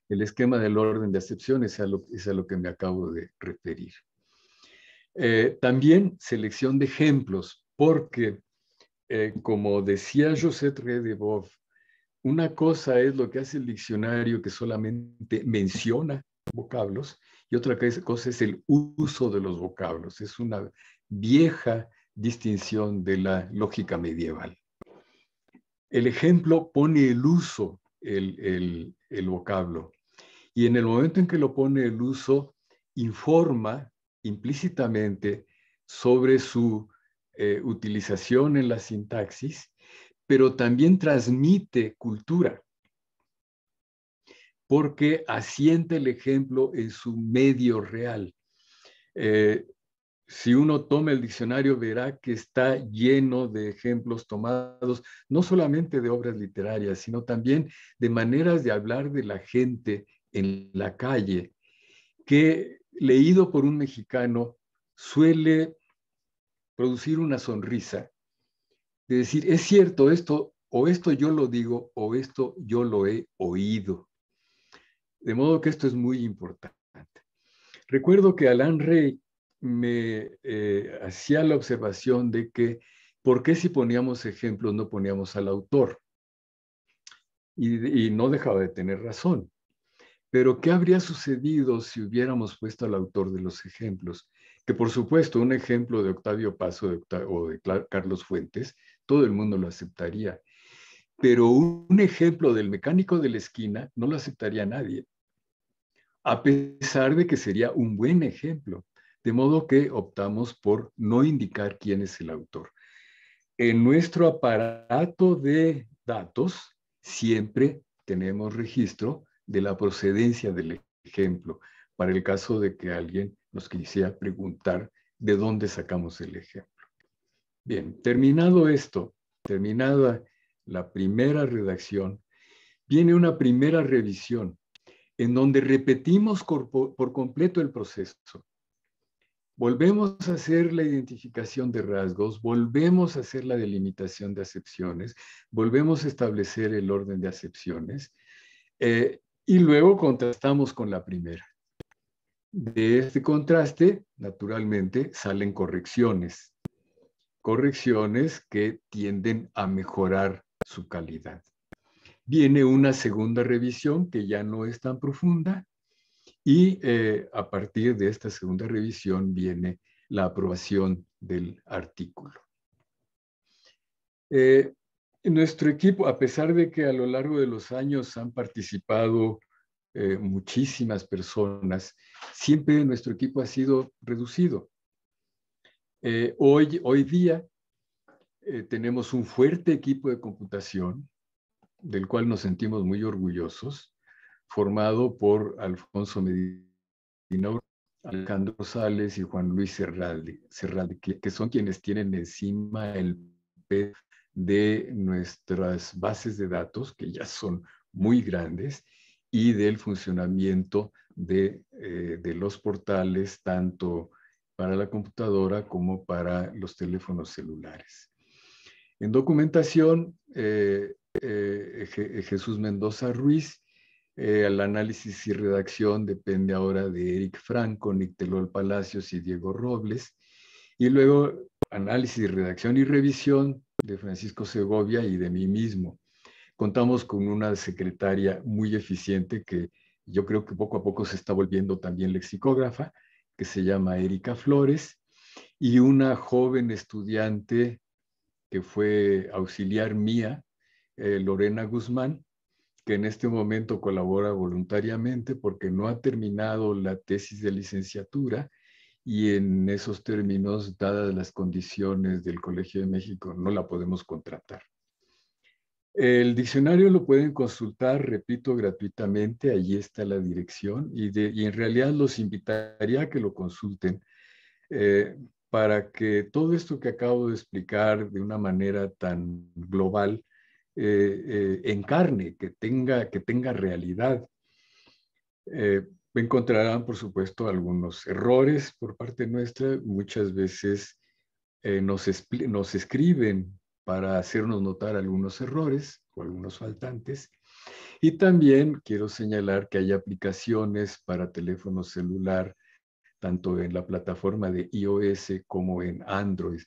El esquema del orden de acepciones es a lo, es a lo que me acabo de referir. Eh, también selección de ejemplos, porque Eh, como decía Josette Rey de Bov, una cosa es lo que hace el diccionario que solamente menciona vocablos y otra cosa es el uso de los vocablos. Es una vieja distinción de la lógica medieval. El ejemplo pone el uso, el, el, el vocablo. Y en el momento en que lo pone el uso, informa implícitamente sobre su eh, utilización en la sintaxis, pero también transmite cultura, porque asienta el ejemplo en su medio real. Eh, si uno toma el diccionario, verá que está lleno de ejemplos tomados, no solamente de obras literarias, sino también de maneras de hablar de la gente en la calle, que leído por un mexicano suele producir una sonrisa, de decir, es cierto esto, o esto yo lo digo, o esto yo lo he oído. De modo que esto es muy importante. Recuerdo que Alain Rey me eh, hacía la observación de que, ¿por qué si poníamos ejemplos no poníamos al autor? Y, y no dejaba de tener razón. Pero, ¿qué habría sucedido si hubiéramos puesto al autor de los ejemplos? Que, por supuesto, un ejemplo de Octavio Paz de Octav- o de Carlos Fuentes, todo el mundo lo aceptaría. Pero un ejemplo del mecánico de la esquina no lo aceptaría nadie, a pesar de que sería un buen ejemplo. De modo que optamos por no indicar quién es el autor. En nuestro aparato de datos siempre tenemos registro de la procedencia del ejemplo, para el caso de que alguien nos quisiera preguntar de dónde sacamos el ejemplo. Bien, terminado esto, terminada la primera redacción, viene una primera revisión en donde repetimos por completo el proceso. Volvemos a hacer la identificación de rasgos, volvemos a hacer la delimitación de acepciones, volvemos a establecer el orden de acepciones, eh, y luego contrastamos con la primera. De este contraste, naturalmente, salen correcciones. Correcciones que tienden a mejorar su calidad. Viene una segunda revisión que ya no es tan profunda y eh, a partir de esta segunda revisión viene la aprobación del artículo. Eh, Nuestro equipo, a pesar de que a lo largo de los años han participado eh, muchísimas personas, siempre nuestro equipo ha sido reducido. Eh, hoy, hoy día eh, tenemos un fuerte equipo de computación, del cual nos sentimos muy orgullosos, formado por Alfonso Medina, Alejandro Rosales y Juan Luis Serralde, Serralde que, que son quienes tienen encima el peso de nuestras bases de datos, que ya son muy grandes, y del funcionamiento de, eh, de los portales, tanto para la computadora como para los teléfonos celulares. En documentación, eh, eh, Je- Jesús Mendoza Ruiz, eh, el análisis y redacción depende ahora de Eric Franco, Nictelol Palacios y Diego Robles, y luego análisis, redacción y revisión de Francisco Segovia y de mí mismo. Contamos con una secretaria muy eficiente que yo creo que poco a poco se está volviendo también lexicógrafa, que se llama Erika Flores, y una joven estudiante que fue auxiliar mía, eh, Lorena Guzmán, que en este momento colabora voluntariamente porque no ha terminado la tesis de licenciatura, y en esos términos, dadas las condiciones del Colegio de México, no la podemos contratar. El diccionario lo pueden consultar, repito, gratuitamente, allí está la dirección, y, de, y en realidad los invitaría a que lo consulten eh, para que todo esto que acabo de explicar de una manera tan global eh, eh, encarne, que tenga, que tenga realidad. Eh, Encontrarán, por supuesto, algunos errores por parte nuestra. Muchas veces eh, nos, nos escriben para hacernos notar algunos errores o algunos faltantes. Y también quiero señalar que hay aplicaciones para teléfono celular, tanto en la plataforma de i o ese como en Android.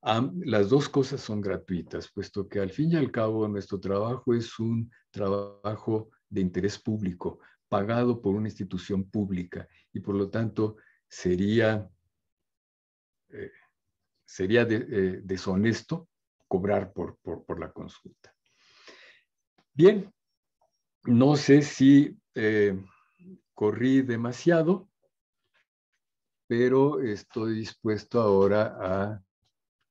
Am, las dos cosas son gratuitas, puesto que al fin y al cabo nuestro trabajo es un trabajo de interés público, pagado por una institución pública, y por lo tanto sería, eh, sería de, eh, deshonesto cobrar por, por, por la consulta. Bien, no sé si eh, corrí demasiado, pero estoy dispuesto ahora a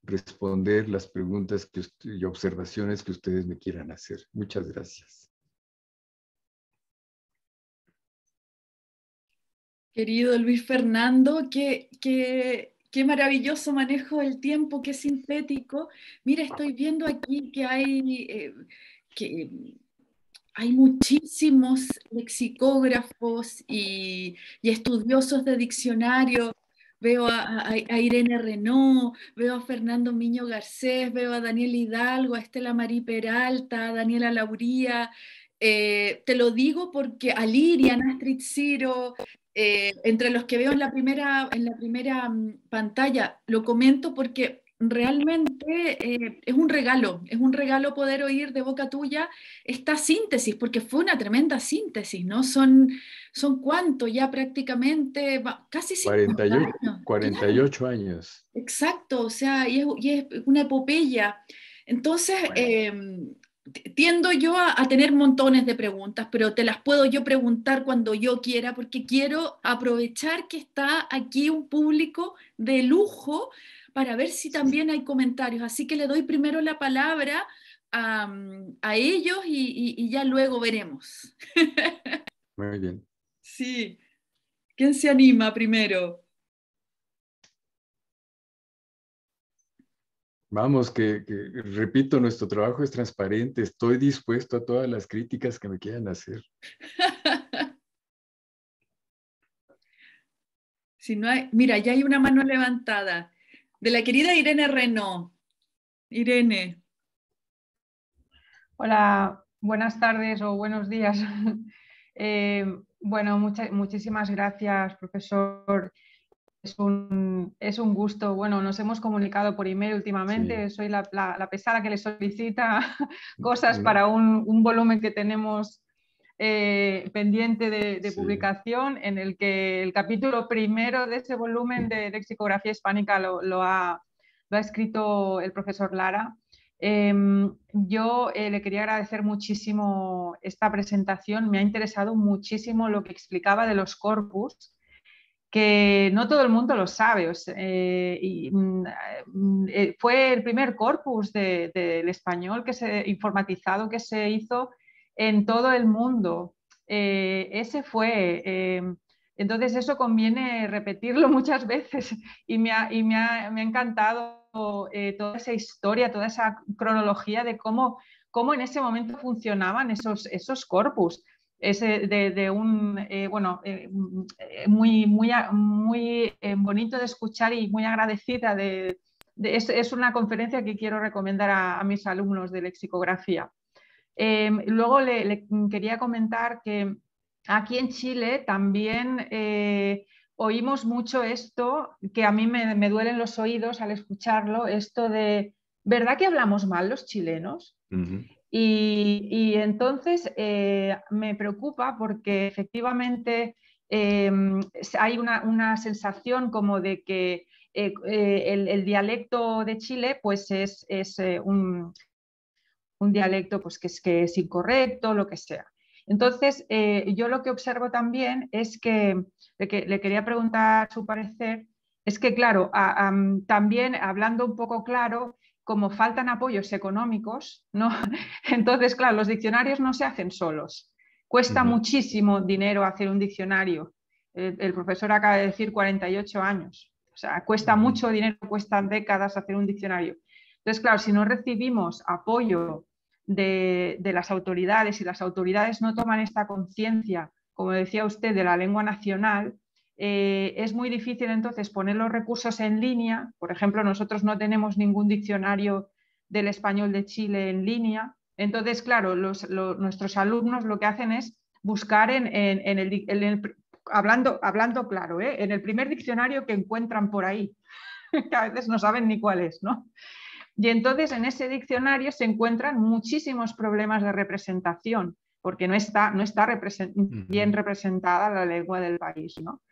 responder las preguntas que usted, y observaciones que ustedes me quieran hacer. Muchas gracias. Querido Luis Fernando, qué, qué, qué maravilloso manejo del tiempo, qué sintético. Mira, estoy viendo aquí que hay... Eh, que hay muchísimos lexicógrafos y, y estudiosos de diccionario. Veo a, a, a Irene Renaud, veo a Fernando Miño Garcés, veo a Daniel Hidalgo, a Estela Marí Peralta, a Daniela Lauría. Eh, te lo digo porque a Lirian, a Astrid Ciro, eh, entre los que veo en la primera, en la primera um, pantalla, lo comento porque... Realmente eh, es un regalo, es un regalo poder oír de boca tuya esta síntesis, porque fue una tremenda síntesis, ¿no? Son, son cuánto ya prácticamente, casi cincuenta años. cuarenta y ocho años. Exacto, o sea, y es, y es una epopeya. Entonces, bueno. eh, tiendo yo a, a tener montones de preguntas, pero te las puedo yo preguntar cuando yo quiera, porque quiero aprovechar que está aquí un público de lujo, para ver si también hay comentarios. Así que le doy primero la palabra a, a ellos y, y, y ya luego veremos. Muy bien. Sí. ¿Quién se anima primero? Vamos, que, que repito, nuestro trabajo es transparente. Estoy dispuesto a todas las críticas que me quieran hacer. Si no hay, mira, ya hay una mano levantada. De la querida Irene Renaud. Irene. Hola, buenas tardes o buenos días. Eh, bueno, mucha, muchísimas gracias, profesor. Es un, es un gusto. Bueno, nos hemos comunicado por email últimamente. Sí. Soy la, la, la pesada que le solicita cosas sí. para un, un volumen que tenemos eh, pendiente de, de sí. publicación, en el que el capítulo primero de ese volumen de lexicografía hispánica lo, lo, ha, lo ha escrito el profesor Lara. Eh, yo eh, le quería agradecer muchísimo esta presentación, me ha interesado muchísimo lo que explicaba de los corpus, que no todo el mundo lo sabe. O sea, eh, y, eh, fue el primer corpus de, de, del español que se, informatizado que se hizo en todo el mundo. Eh, ese fue, eh, entonces eso conviene repetirlo muchas veces y me ha, y me ha, me ha encantado eh, toda esa historia, toda esa cronología de cómo, cómo en ese momento funcionaban esos, esos corpus, ese de, de un, eh, bueno, eh, muy, muy, muy bonito de escuchar y muy agradecida de, de, es, es una conferencia que quiero recomendar a, a mis alumnos de lexicografía. Eh, luego le, le quería comentar que aquí en Chile también eh, oímos mucho esto, que a mí me, me duelen los oídos al escucharlo, esto de ¿verdad que hablamos mal los chilenos? Uh-huh. y, y entonces eh, me preocupa porque efectivamente eh, hay una, una sensación como de que eh, eh, el, el dialecto de Chile pues es, es eh, un... un dialecto pues, que, es, que es incorrecto, lo que sea. Entonces, eh, yo lo que observo también es que, de que le quería preguntar su parecer, es que claro, a, a, también hablando un poco claro, como faltan apoyos económicos, ¿no? Entonces, claro, los diccionarios no se hacen solos. Cuesta uh-huh. muchísimo dinero hacer un diccionario. El, el profesor acaba de decir cuarenta y ocho años. O sea, cuesta uh-huh. mucho dinero, cuestan décadas hacer un diccionario. Entonces, claro, si no recibimos apoyo De, de las autoridades y las autoridades no toman esta conciencia, como decía usted, de la lengua nacional, eh, es muy difícil entonces poner los recursos en línea. Por ejemplo, nosotros no tenemos ningún diccionario del español de Chile en línea. Entonces, claro, los, los, nuestros alumnos lo que hacen es buscar en, en, en el, en el hablando, hablando claro, ¿eh? en el primer diccionario que encuentran por ahí, que a veces no saben ni cuál es, ¿no? Y entonces en ese diccionario se encuentran muchísimos problemas de representación, porque no está, no está represent- bien representada la lengua del país, ¿no?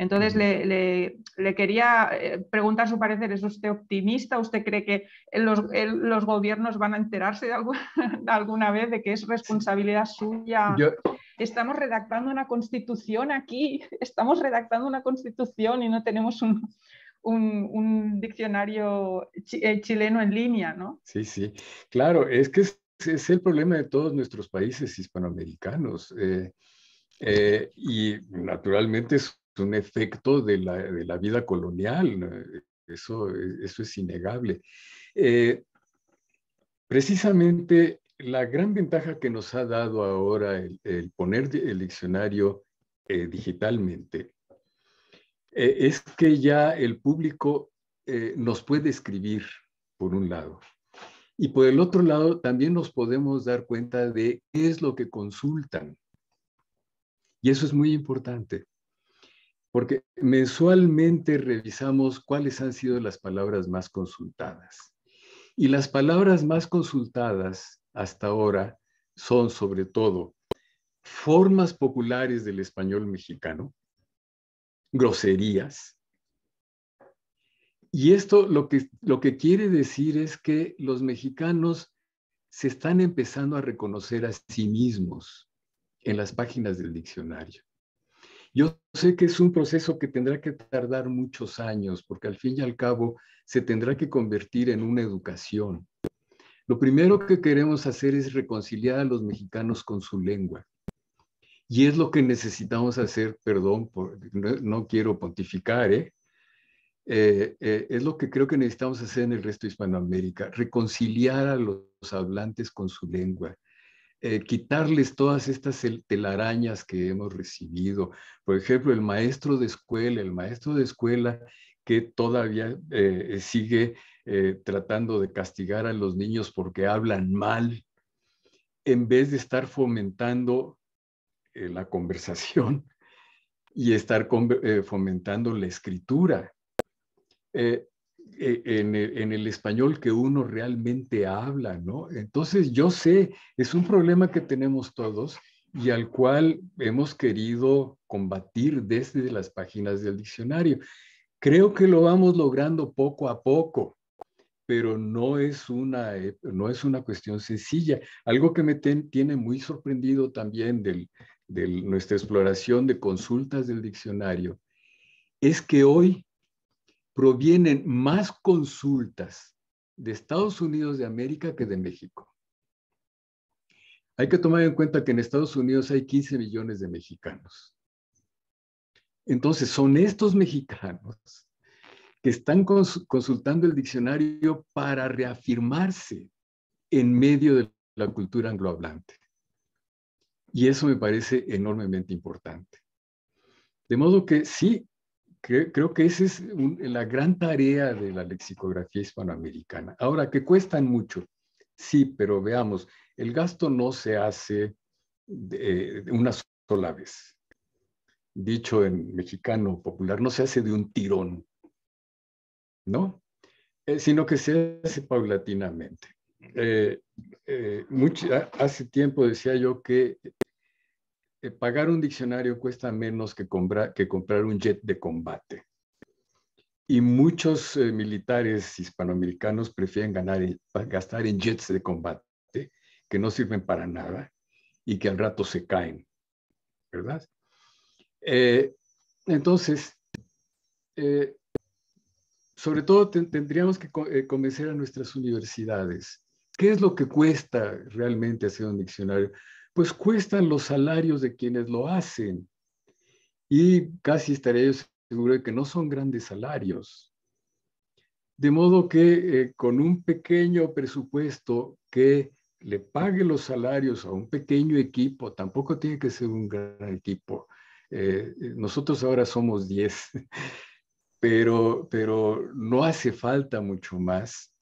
Entonces le, le, le quería preguntar su parecer. ¿Es usted optimista? ¿Usted cree que los, los gobiernos van a enterarse de alguna, de alguna vez de que es responsabilidad suya? Yo... Estamos redactando una constitución aquí, estamos redactando una constitución y no tenemos un, un, un diccionario chi, eh, chileno en línea, ¿no? Sí, sí, claro, es que es, es el problema de todos nuestros países hispanoamericanos eh, eh, y naturalmente es un efecto de la, de la vida colonial, eso, eso es innegable. Eh, precisamente la gran ventaja que nos ha dado ahora el, el poner el diccionario eh, digitalmente eh, es que ya el público eh, nos puede escribir, por un lado, y por el otro lado también nos podemos dar cuenta de qué es lo que consultan. Y eso es muy importante. Porque mensualmente revisamos cuáles han sido las palabras más consultadas. Y las palabras más consultadas hasta ahora son, sobre todo, formas populares del español mexicano, groserías. Y esto lo que, lo que quiere decir es que los mexicanos se están empezando a reconocer a sí mismos en las páginas del diccionario. Yo sé que es un proceso que tendrá que tardar muchos años, porque al fin y al cabo se tendrá que convertir en una educación. Lo primero que queremos hacer es reconciliar a los mexicanos con su lengua. Y es lo que necesitamos hacer, perdón, por, no, no quiero pontificar, ¿eh? Eh, eh, es lo que creo que necesitamos hacer en el resto de Hispanoamérica, reconciliar a los hablantes con su lengua. Eh, quitarles todas estas telarañas que hemos recibido. Por ejemplo, el maestro de escuela, el maestro de escuela que todavía eh, sigue eh, tratando de castigar a los niños porque hablan mal, en vez de estar fomentando eh, la conversación y estar con, eh, fomentando la escritura. Eh, En el, en el español que uno realmente habla, ¿no? Entonces, yo sé, es un problema que tenemos todos y al cual hemos querido combatir desde las páginas del diccionario. Creo que lo vamos logrando poco a poco, pero no es una, no es una cuestión sencilla. Algo que me ten, tiene muy sorprendido también del, de nuestra exploración de consultas del diccionario es que hoy provienen más consultas de Estados Unidos de América que de México. Hay que tomar en cuenta que en Estados Unidos hay quince millones de mexicanos. Entonces, son estos mexicanos que están cons- consultando el diccionario para reafirmarse en medio de la cultura anglohablante. Y eso me parece enormemente importante. De modo que sí, creo que esa es un, la gran tarea de la lexicografía hispanoamericana. Ahora, que cuestan mucho, sí, pero veamos, el gasto no se hace de, de una sola vez. Dicho en mexicano popular, no se hace de un tirón, ¿no? Eh, sino que se hace paulatinamente. Eh, eh, mucho, hace tiempo decía yo que Eh, pagar un diccionario cuesta menos que, compra, que comprar un jet de combate. Y muchos eh, militares hispanoamericanos prefieren ganar, gastar en jets de combate que no sirven para nada y que al rato se caen, ¿verdad? Eh, entonces, eh, sobre todo te, tendríamos que co- eh, convencer a nuestras universidades. ¿Qué es lo que cuesta realmente hacer un diccionario? Pues cuestan los salarios de quienes lo hacen. Y casi estaré yo seguro de que no son grandes salarios. De modo que eh, con un pequeño presupuesto que le pague los salarios a un pequeño equipo, tampoco tiene que ser un gran equipo. Eh, nosotros ahora somos diez, pero, pero no hace falta mucho más.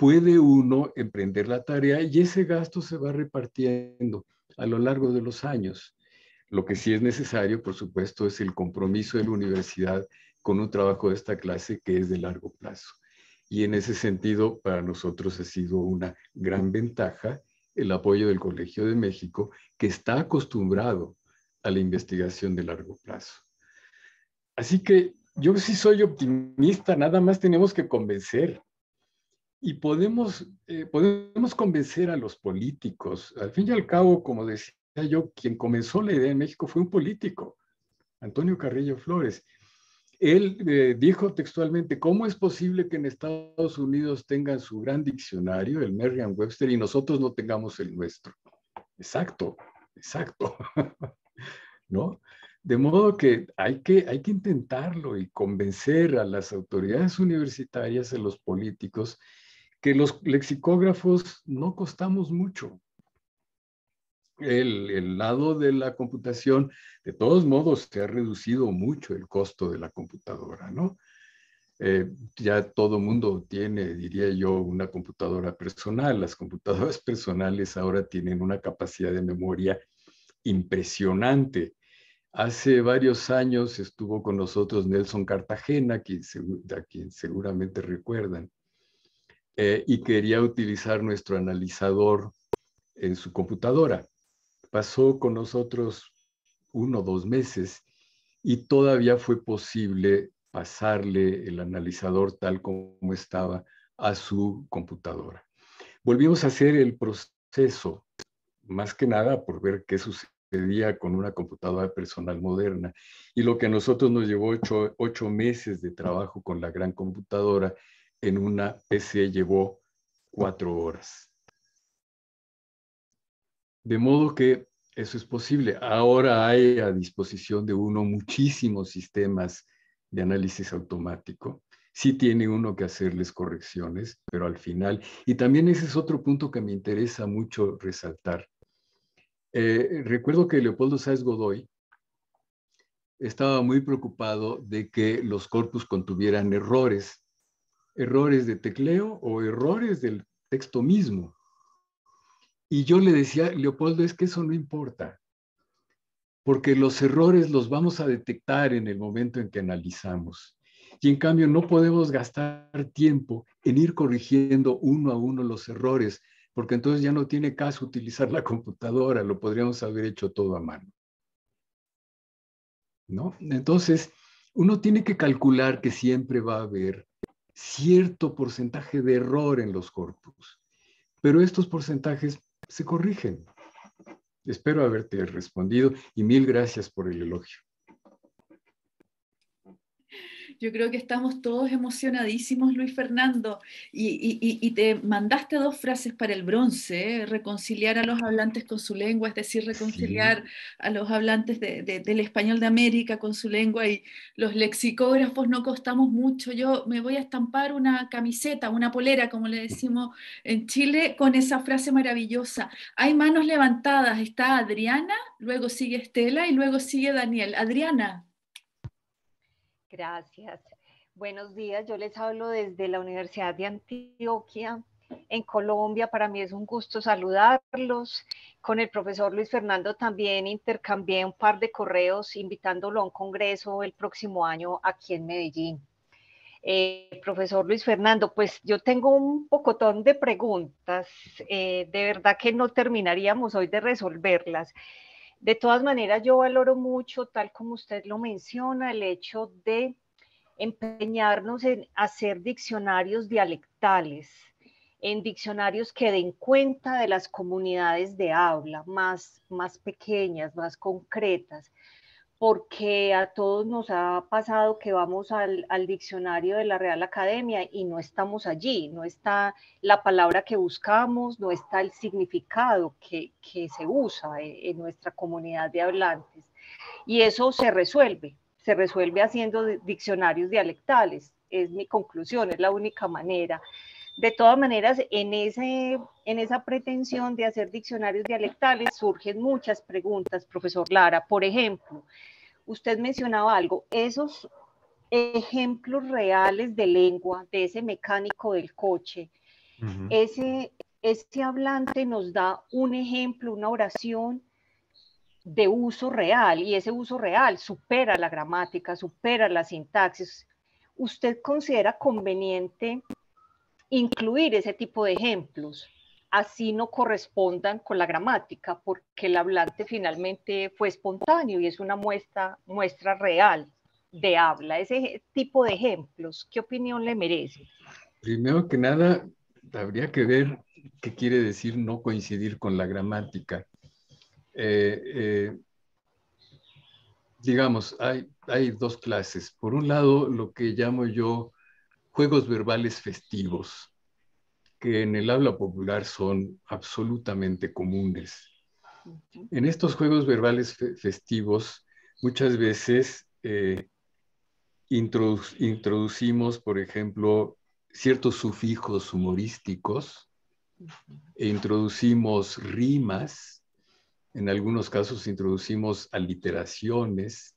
Puede uno emprender la tarea y ese gasto se va repartiendo a lo largo de los años. Lo que sí es necesario, por supuesto, es el compromiso de la universidad con un trabajo de esta clase que es de largo plazo. Y en ese sentido, para nosotros ha sido una gran ventaja el apoyo del Colegio de México, que está acostumbrado a la investigación de largo plazo. Así que yo sí soy optimista, nada más tenemos que convencer. Y podemos, eh, podemos convencer a los políticos. Al fin y al cabo, como decía yo, quien comenzó la idea en México fue un político, Antonio Carrillo Flores. Él eh, dijo textualmente, ¿cómo es posible que en Estados Unidos tengan su gran diccionario, el Merriam-Webster, y nosotros no tengamos el nuestro? Exacto, exacto. ¿No? De modo que hay que, hay que intentarlo y convencer a las autoridades universitarias, a los políticos, que los lexicógrafos no costamos mucho. El, el lado de la computación, de todos modos, se ha reducido mucho el costo de la computadora, ¿no? Eh, ya todo mundo tiene, diría yo, una computadora personal. Las computadoras personales ahora tienen una capacidad de memoria impresionante. Hace varios años estuvo con nosotros Nelson Cartagena, quien, a quien seguramente recuerdan, eh, y quería utilizar nuestro analizador en su computadora. Pasó con nosotros uno o dos meses y todavía fue posible pasarle el analizador tal como estaba a su computadora. Volvimos a hacer el proceso, más que nada por ver qué sucedía con una computadora personal moderna. Y lo que a nosotros nos llevó ocho, ocho meses de trabajo con la gran computadora, en una P C llevó cuatro horas. De modo que eso es posible. Ahora hay a disposición de uno muchísimos sistemas de análisis automático. Sí tiene uno que hacerles correcciones, pero al final, y también ese es otro punto que me interesa mucho resaltar. Eh, recuerdo que Leopoldo Sáenz Godoy estaba muy preocupado de que los corpus contuvieran errores, errores de tecleo o errores del texto mismo. Y yo le decía, Leopoldo, es que eso no importa, porque los errores los vamos a detectar en el momento en que analizamos. Y en cambio no podemos gastar tiempo en ir corrigiendo uno a uno los errores, porque entonces ya no tiene caso utilizar la computadora, lo podríamos haber hecho todo a mano, ¿no? Entonces, uno tiene que calcular que siempre va a haber cierto porcentaje de error en los corpus, pero estos porcentajes se corrigen. Espero haberte respondido y mil gracias por el elogio. Yo creo que estamos todos emocionadísimos, Luis Fernando, y, y, y te mandaste dos frases para el bronce, ¿eh? Reconciliar a los hablantes con su lengua, es decir, reconciliar sí. a los hablantes de, de, del español de América con su lengua, y los lexicógrafos no costamos mucho. Yo me voy a estampar una camiseta, una polera, como le decimos en Chile, con esa frase maravillosa. Hay manos levantadas, está Adriana, luego sigue Estela y luego sigue Daniel. Adriana. Gracias. Buenos días. Yo les hablo desde la Universidad de Antioquia, en Colombia. Para mí es un gusto saludarlos. Con el profesor Luis Fernando también intercambié un par de correos invitándolo a un congreso el próximo año aquí en Medellín. Eh, profesor Luis Fernando, pues yo tengo un pocotón de preguntas. Eh, de verdad que no terminaríamos hoy de resolverlas. De todas maneras, yo valoro mucho, tal como usted lo menciona, el hecho de empeñarnos en hacer diccionarios dialectales, en diccionarios que den cuenta de las comunidades de habla, más, más pequeñas, más concretas, porque a todos nos ha pasado que vamos al, al diccionario de la Real Academia y no estamos allí, no está la palabra que buscamos, no está el significado que, que se usa en, en nuestra comunidad de hablantes. Y eso se resuelve, se resuelve haciendo diccionarios dialectales, es mi conclusión, es la única manera. De todas maneras, en, ese, en esa pretensión de hacer diccionarios dialectales surgen muchas preguntas, profesor Lara. Por ejemplo, usted mencionaba algo, esos ejemplos reales de lengua, de ese mecánico del coche, uh-huh. ese, ese hablante nos da un ejemplo, una oración de uso real, y ese uso real supera la gramática, supera la sintaxis. ¿Usted considera conveniente incluir ese tipo de ejemplos, así no correspondan con la gramática, porque el hablante finalmente fue espontáneo y es una muestra, muestra real de habla, ese tipo de ejemplos, ¿qué opinión le merece? Primero que nada, habría que ver qué quiere decir no coincidir con la gramática. Eh, eh, digamos, hay, hay dos clases. Por un lado, lo que llamo yo juegos verbales festivos, que en el habla popular son absolutamente comunes. En estos juegos verbales fe festivos, muchas veces eh, introdu introducimos, por ejemplo, ciertos sufijos humorísticos, e introducimos rimas, en algunos casos introducimos aliteraciones,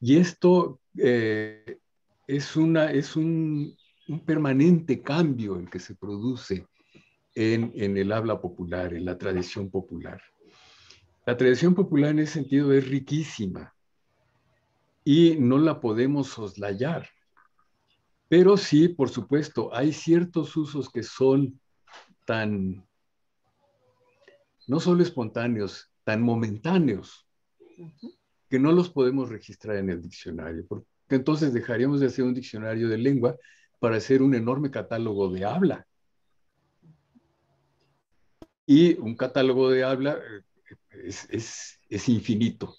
y esto eh, es, una, es un, un permanente cambio el que se produce en, en el habla popular, en la tradición popular. La tradición popular en ese sentido es riquísima y no la podemos soslayar. Pero sí, por supuesto, hay ciertos usos que son tan, no solo espontáneos, tan momentáneos, uh-huh, que no los podemos registrar en el diccionario, porque entonces dejaríamos de hacer un diccionario de lengua para hacer un enorme catálogo de habla. Y un catálogo de habla es, es, es infinito.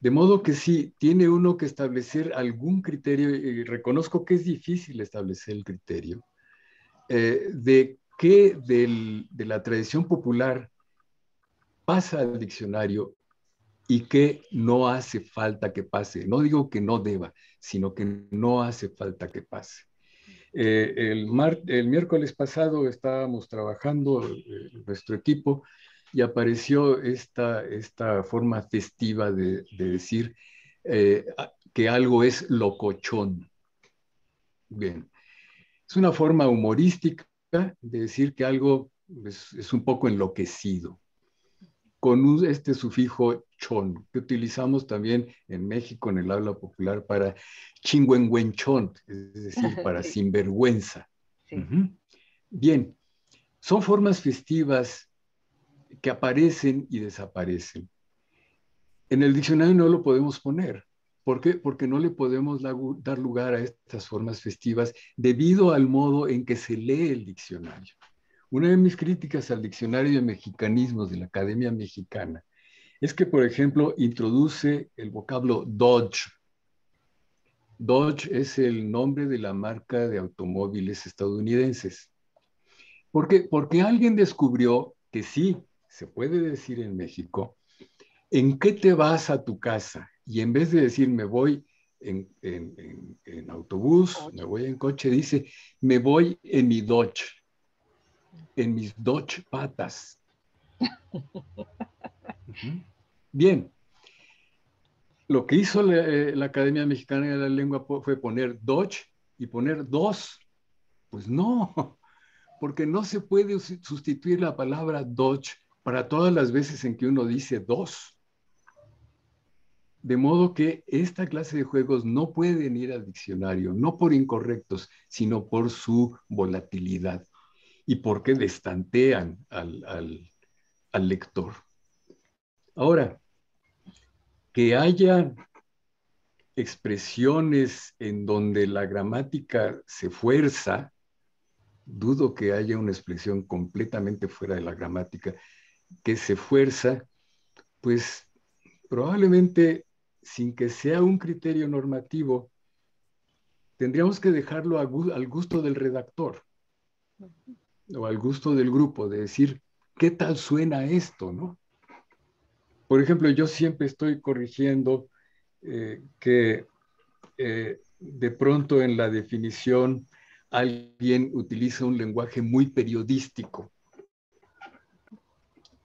De modo que sí, tiene uno que establecer algún criterio, y reconozco que es difícil establecer el criterio, eh, de qué de la tradición popular pasa al diccionario y qué no hace falta que pase. No digo que no deba, sino que no hace falta que pase. Eh, el, mar, el miércoles pasado estábamos trabajando, eh, nuestro equipo, y apareció esta, esta forma festiva de, de decir eh, que algo es locochón. Bien, es una forma humorística de decir que algo es, es un poco enloquecido, con un, este sufijo chón, que utilizamos también en México en el habla popular para chingüengüenchón, es decir, para sí, sinvergüenza. Sí. Uh-huh. Bien, son formas festivas que aparecen y desaparecen. En el diccionario no lo podemos poner. ¿Por qué? Porque no le podemos dar lugar a estas formas festivas debido al modo en que se lee el diccionario. Una de mis críticas al diccionario de mexicanismos de la Academia Mexicana es que, por ejemplo, introduce el vocablo Dodge. Dodge es el nombre de la marca de automóviles estadounidenses. ¿Por qué? Porque alguien descubrió que sí, se puede decir en México, ¿en qué te vas a tu casa? Y en vez de decir me voy en, en, en, en autobús, me voy en coche, dice me voy en mi Dodge, en mis Dodge patas. Uh-huh. Bien, lo que hizo la, eh, la Academia Mexicana de la Lengua fue poner Dodge y poner dos. Pues no, porque no se puede sustituir la palabra Dodge para todas las veces en que uno dice dos. De modo que esta clase de juegos no pueden ir al diccionario, no por incorrectos, sino por su volatilidad y porque destantean al, al, al lector. Ahora, que haya expresiones en donde la gramática se fuerza, dudo que haya una expresión completamente fuera de la gramática que se fuerza, pues probablemente sin que sea un criterio normativo, tendríamos que dejarlo a gu- al gusto del redactor o al gusto del grupo, de decir, ¿qué tal suena esto, no? Por ejemplo, yo siempre estoy corrigiendo eh, que eh, de pronto en la definición alguien utiliza un lenguaje muy periodístico.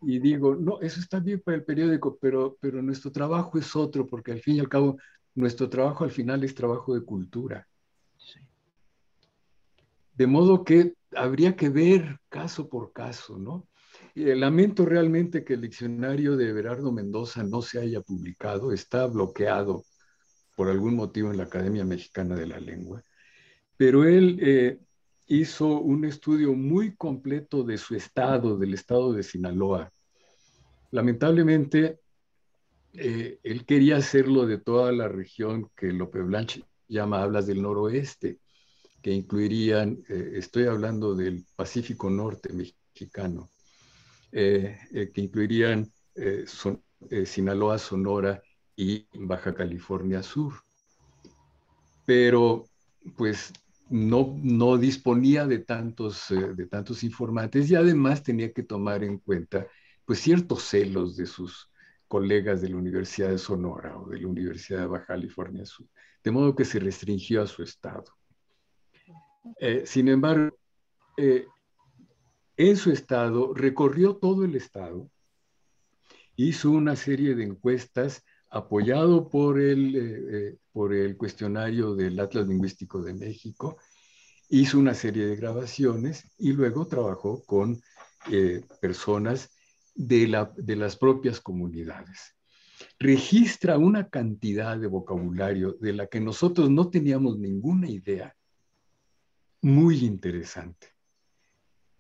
Y digo, no, eso está bien para el periódico, pero, pero nuestro trabajo es otro, porque al fin y al cabo, nuestro trabajo al final es trabajo de cultura. Sí. De modo que habría que ver caso por caso, ¿no? Y lamento realmente que el diccionario de Everardo Mendoza no se haya publicado, está bloqueado por algún motivo en la Academia Mexicana de la Lengua, pero él... Eh, hizo un estudio muy completo de su estado, del estado de Sinaloa. Lamentablemente, eh, él quería hacerlo de toda la región que López Blanch llama Hablas del Noroeste, que incluirían, eh, estoy hablando del Pacífico Norte mexicano, eh, eh, que incluirían eh, son, eh, Sinaloa, Sonora y Baja California Sur. Pero pues no, no disponía de tantos, eh, de tantos informantes, y además tenía que tomar en cuenta pues ciertos celos de sus colegas de la Universidad de Sonora o de la Universidad de Baja California Sur, de modo que se restringió a su estado. Eh, sin embargo, eh, en su estado, recorrió todo el estado, hizo una serie de encuestas apoyado por el, eh, eh, por el cuestionario del Atlas Lingüístico de México, hizo una serie de grabaciones y luego trabajó con eh, personas de, la, de las propias comunidades. Registra una cantidad de vocabulario de la que nosotros no teníamos ninguna idea, muy interesante.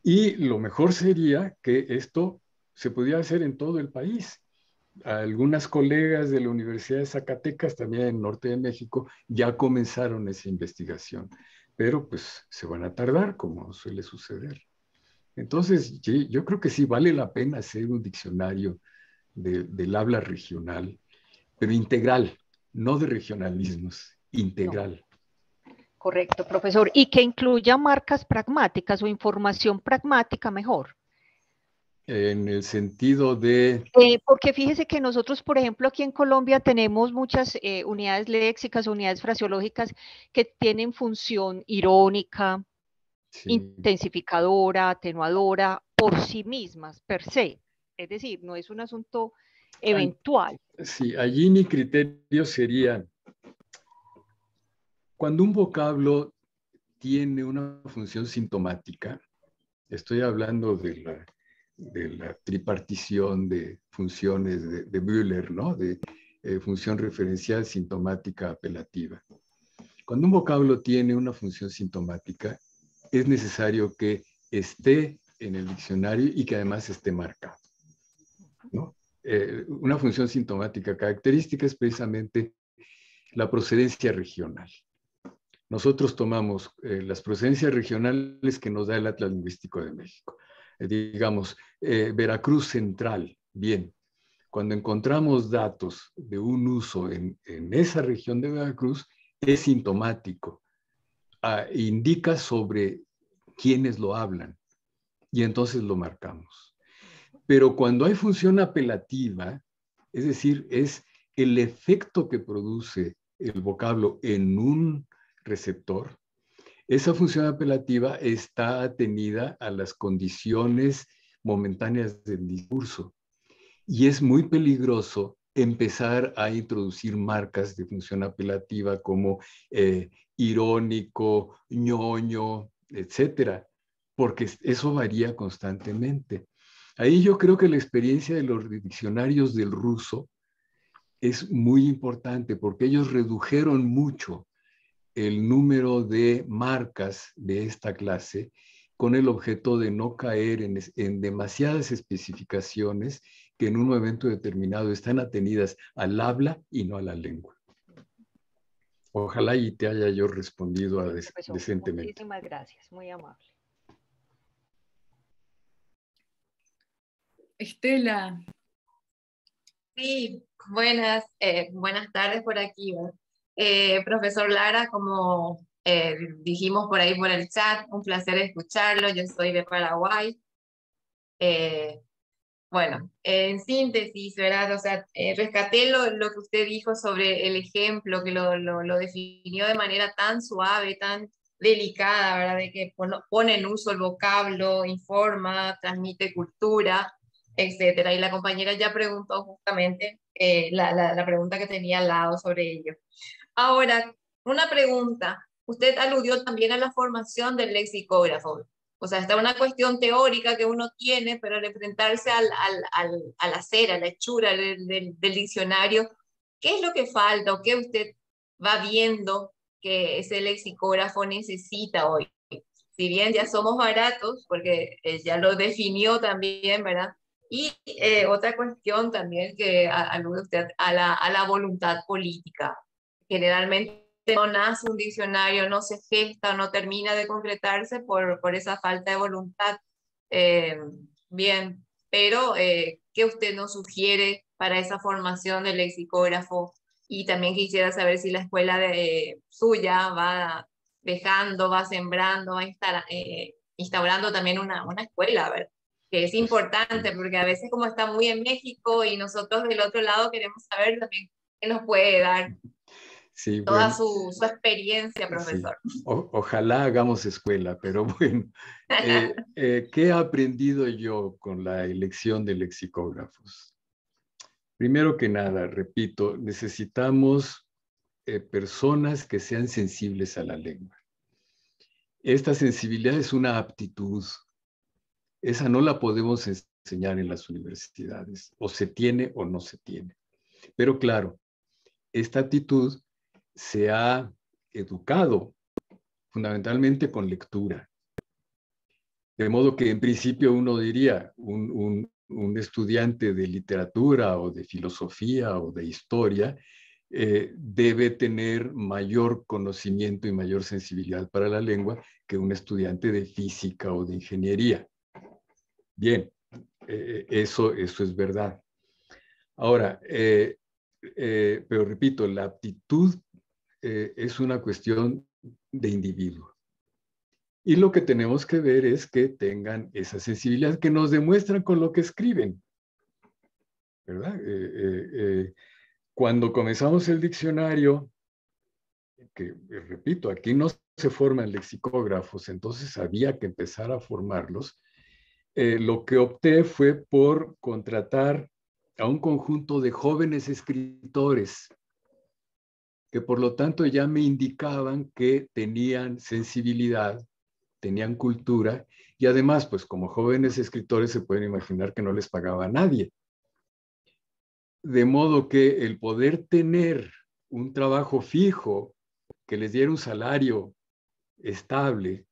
Y lo mejor sería que esto se pudiera hacer en todo el país. Algunas colegas de la Universidad de Zacatecas, también en el norte de México, ya comenzaron esa investigación, pero pues se van a tardar, como suele suceder. Entonces, yo creo que sí vale la pena hacer un diccionario de, del habla regional, pero integral, no de regionalismos, integral. No. Correcto, profesor. Y que incluya marcas pragmáticas o información pragmática mejor. En el sentido de... Eh, porque fíjese que nosotros, por ejemplo, aquí en Colombia tenemos muchas eh, unidades léxicas, unidades fraseológicas que tienen función irónica, sí, intensificadora, atenuadora, por sí mismas, per se. Es decir, no es un asunto eventual. Sí, allí mi criterio sería... Cuando un vocablo tiene una función sintomática, estoy hablando de la, de la tripartición de funciones de, de Müller, ¿no? De eh, función referencial, sintomática, apelativa. Cuando un vocablo tiene una función sintomática, es necesario que esté en el diccionario y que además esté marcado, ¿no? Eh, una función sintomática característica es precisamente la procedencia regional. Nosotros tomamos eh, las procedencias regionales que nos da el Atlas Lingüístico de México. Eh, digamos, eh, Veracruz Central, bien. Cuando encontramos datos de un uso en, en esa región de Veracruz, es sintomático. Ah, indica sobre quiénes lo hablan. Y entonces lo marcamos. Pero cuando hay función apelativa, es decir, es el efecto que produce el vocablo en un receptor, esa función apelativa está atenida a las condiciones momentáneas del discurso y es muy peligroso empezar a introducir marcas de función apelativa como eh, irónico, ñoño, etcétera, porque eso varía constantemente. Ahí yo creo que la experiencia de los diccionarios del ruso es muy importante porque ellos redujeron mucho el número de marcas de esta clase con el objeto de no caer en, en demasiadas especificaciones que en un momento determinado están atenidas al habla y no a la lengua. Ojalá y te haya yo respondido a des, decentemente. Muchísimas gracias, muy amable. Estela. Sí, buenas, eh, buenas tardes por aquí, ¿verdad? Eh, profesor Lara, como eh, dijimos por ahí por el chat, un placer escucharlo, yo soy de Paraguay. Eh, bueno, en síntesis, ¿verdad? O sea, eh, rescaté lo, lo que usted dijo sobre el ejemplo, que lo, lo, lo definió de manera tan suave, tan delicada, ¿verdad? De que pone en uso el vocablo, informa, transmite cultura, etcétera. Y la compañera ya preguntó justamente eh, la, la, la pregunta que tenía al lado sobre ello. Ahora, una pregunta. Usted aludió también a la formación del lexicógrafo. O sea, está una cuestión teórica que uno tiene, pero al enfrentarse al, al, al, a la cera, a la hechura del, del, del diccionario, ¿qué es lo que falta o qué usted va viendo que ese lexicógrafo necesita hoy? Si bien ya somos baratos, porque eh, ya lo definió también, ¿verdad? Y eh, otra cuestión también que alude usted a la, a la voluntad política. Generalmente no nace un diccionario, no se gesta, no termina de concretarse por, por esa falta de voluntad. Eh, bien, pero eh, ¿qué usted nos sugiere para esa formación del lexicógrafo? Y también quisiera saber si la escuela de, eh, suya va dejando, va sembrando, va instala, eh, instaurando también una, una escuela, ¿verdad? Que es importante, porque a veces como está muy en México y nosotros del otro lado queremos saber también qué nos puede dar sí, toda bueno. su, su experiencia, profesor. Sí. O, ojalá hagamos escuela, pero bueno. Eh, eh, ¿Qué he aprendido yo con la elección de lexicógrafos? Primero que nada, repito, necesitamos eh, personas que sean sensibles a la lengua. Esta sensibilidad es una aptitud. Esa no la podemos enseñar en las universidades, o se tiene o no se tiene. Pero claro, esta actitud se ha educado fundamentalmente con lectura. De modo que en principio uno diría, un, un, un estudiante de literatura o de filosofía o de historia eh, debe tener mayor conocimiento y mayor sensibilidad para la lengua que un estudiante de física o de ingeniería. Bien, eh, eso, eso es verdad. Ahora, eh, eh, pero repito, la aptitud eh, es una cuestión de individuo. Y lo que tenemos que ver es que tengan esa sensibilidad que nos demuestran con lo que escriben, ¿verdad? Eh, eh, eh, cuando comenzamos el diccionario, que eh, repito, aquí no se forman lexicógrafos, entonces había que empezar a formarlos. Eh, lo que opté fue por contratar a un conjunto de jóvenes escritores que por lo tanto ya me indicaban que tenían sensibilidad, tenían cultura y además pues como jóvenes escritores se pueden imaginar que no les pagaba a nadie. De modo que el poder tener un trabajo fijo que les diera un salario estable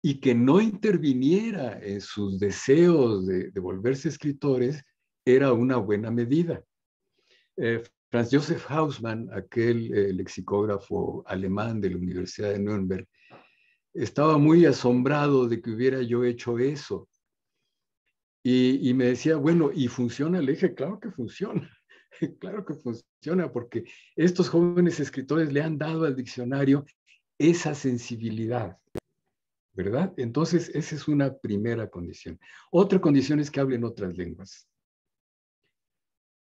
y que no interviniera en sus deseos de, de volverse escritores, era una buena medida. Eh, Franz Josef Hausmann, aquel eh, lexicógrafo alemán de la Universidad de Nürnberg, estaba muy asombrado de que hubiera yo hecho eso. Y, y me decía, bueno, ¿y funciona? Le dije, claro que funciona, claro que funciona, porque estos jóvenes escritores le han dado al diccionario esa sensibilidad, ¿verdad? Entonces, esa es una primera condición. Otra condición es que hablen otras lenguas.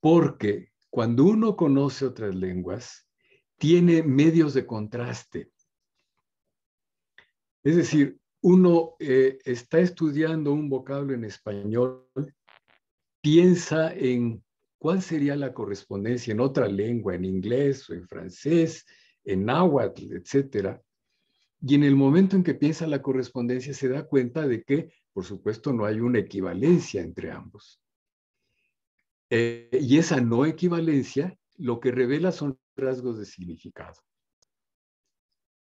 Porque cuando uno conoce otras lenguas, tiene medios de contraste. Es decir, uno eh, está estudiando un vocablo en español, piensa en cuál sería la correspondencia en otra lengua, en inglés o en francés, en náhuatl, etcétera. Y en el momento en que piensa la correspondencia se da cuenta de que, por supuesto, no hay una equivalencia entre ambos. Eh, y esa no equivalencia lo que revela son rasgos de significado.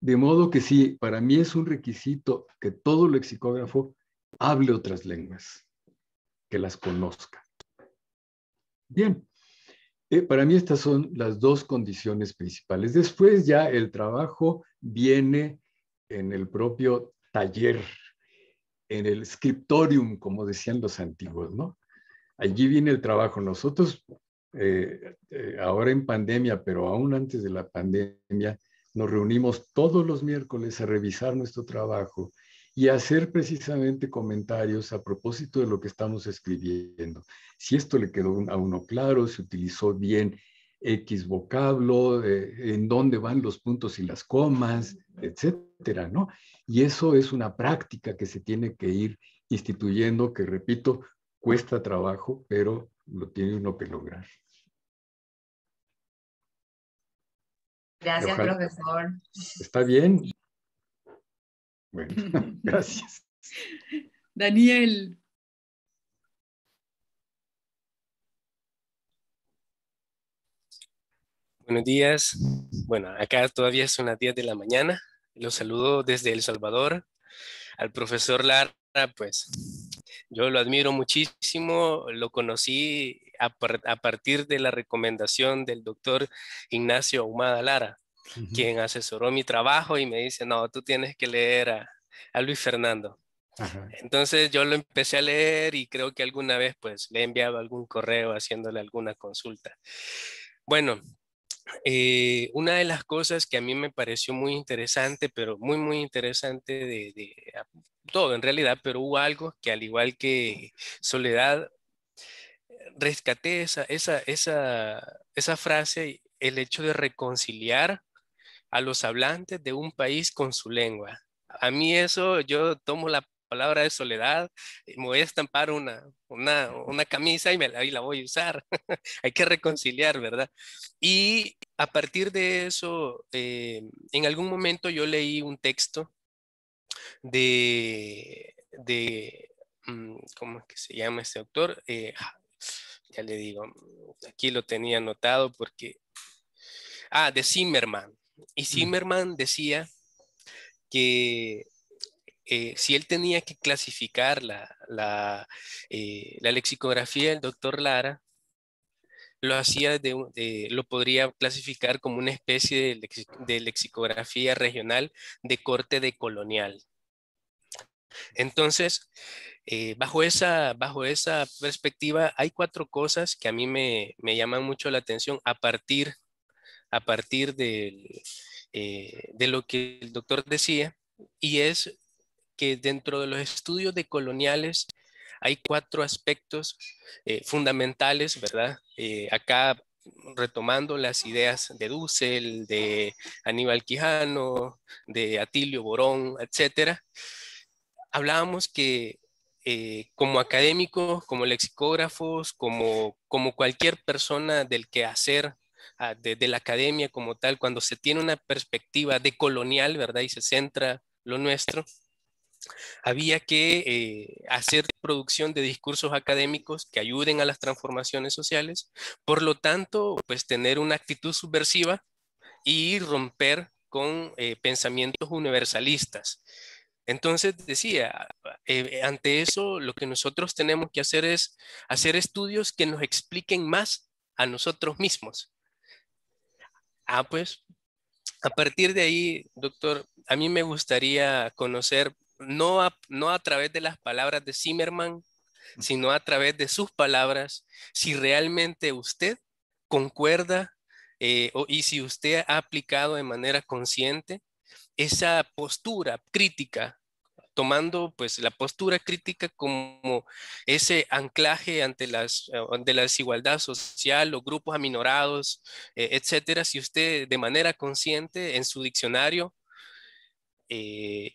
De modo que sí, para mí es un requisito que todo lexicógrafo hable otras lenguas, que las conozca. Bien. Eh, para mí estas son las dos condiciones principales. Después ya el trabajo viene en el propio taller, en el scriptorium, como decían los antiguos, ¿no? Allí viene el trabajo. Nosotros, eh, eh, ahora en pandemia, pero aún antes de la pandemia, nos reunimos todos los miércoles a revisar nuestro trabajo y a hacer precisamente comentarios a propósito de lo que estamos escribiendo. Si esto le quedó a uno claro, si utilizó bien X vocablo, eh, en dónde van los puntos y las comas, etcétera, ¿no? Y eso es una práctica que se tiene que ir instituyendo, que repito, cuesta trabajo, pero lo tiene uno que lograr. Gracias, ojalá, profesor. ¿Está bien? Bueno, gracias. Daniel. Buenos días. Bueno, acá todavía son las diez de la mañana. Los saludo desde El Salvador. Al profesor Lara, pues, Yo lo admiro muchísimo, lo conocí a, par a partir de la recomendación del doctor Ignacio Ahumada Lara, uh-huh. quien asesoró mi trabajo y me dice, no, tú tienes que leer a, a Luis Fernando. Ajá. Entonces yo lo empecé a leer y creo que alguna vez pues le he enviado algún correo haciéndole alguna consulta. Bueno, eh, una de las cosas que a mí me pareció muy interesante, pero muy muy interesante de, de todo en realidad, pero hubo algo que al igual que Soledad, rescaté esa, esa, esa, esa frase, el hecho de reconciliar a los hablantes de un país con su lengua. A mí eso, yo tomo la palabra de Soledad, me voy a estampar una, una, una camisa y, me la, y la voy a usar. Hay que reconciliar, ¿verdad? Y a partir de eso, eh, en algún momento yo leí un texto de, de ¿cómo es que se llama este autor? Eh, ya le digo, aquí lo tenía anotado porque, ah, de Zimmerman. Y Zimmerman decía que eh, si él tenía que clasificar la, la, eh, la lexicografía del doctor Lara, lo, hacía de, de, lo podría clasificar como una especie de, lex, de lexicografía regional de corte decolonial. Entonces, eh, bajo, esa, bajo esa perspectiva, hay cuatro cosas que a mí me, me llaman mucho la atención a partir, a partir del... Eh, de lo que el doctor decía, y es que dentro de los estudios decoloniales hay cuatro aspectos eh, fundamentales, ¿verdad? Eh, acá retomando las ideas de Dussel, de Aníbal Quijano, de Atilio Borón, etcétera. Hablábamos que eh, como académicos, como lexicógrafos, como, como cualquier persona del quehacer De, de la academia como tal, cuando se tiene una perspectiva decolonial, ¿verdad? Y se centra lo nuestro, había que eh, hacer producción de discursos académicos que ayuden a las transformaciones sociales, por lo tanto, pues tener una actitud subversiva y romper con eh, pensamientos universalistas. Entonces decía, eh, ante eso lo que nosotros tenemos que hacer es hacer estudios que nos expliquen más a nosotros mismos. Ah, pues, a partir de ahí, doctor, a mí me gustaría conocer, no a, no a través de las palabras de Zimmerman, sino a través de sus palabras, si realmente usted concuerda eh, o, y si usted ha aplicado de manera consciente esa postura crítica, tomando pues la postura crítica como ese anclaje ante, las, ante la desigualdad social, los grupos aminorados, eh, etcétera. Si usted de manera consciente en su diccionario eh,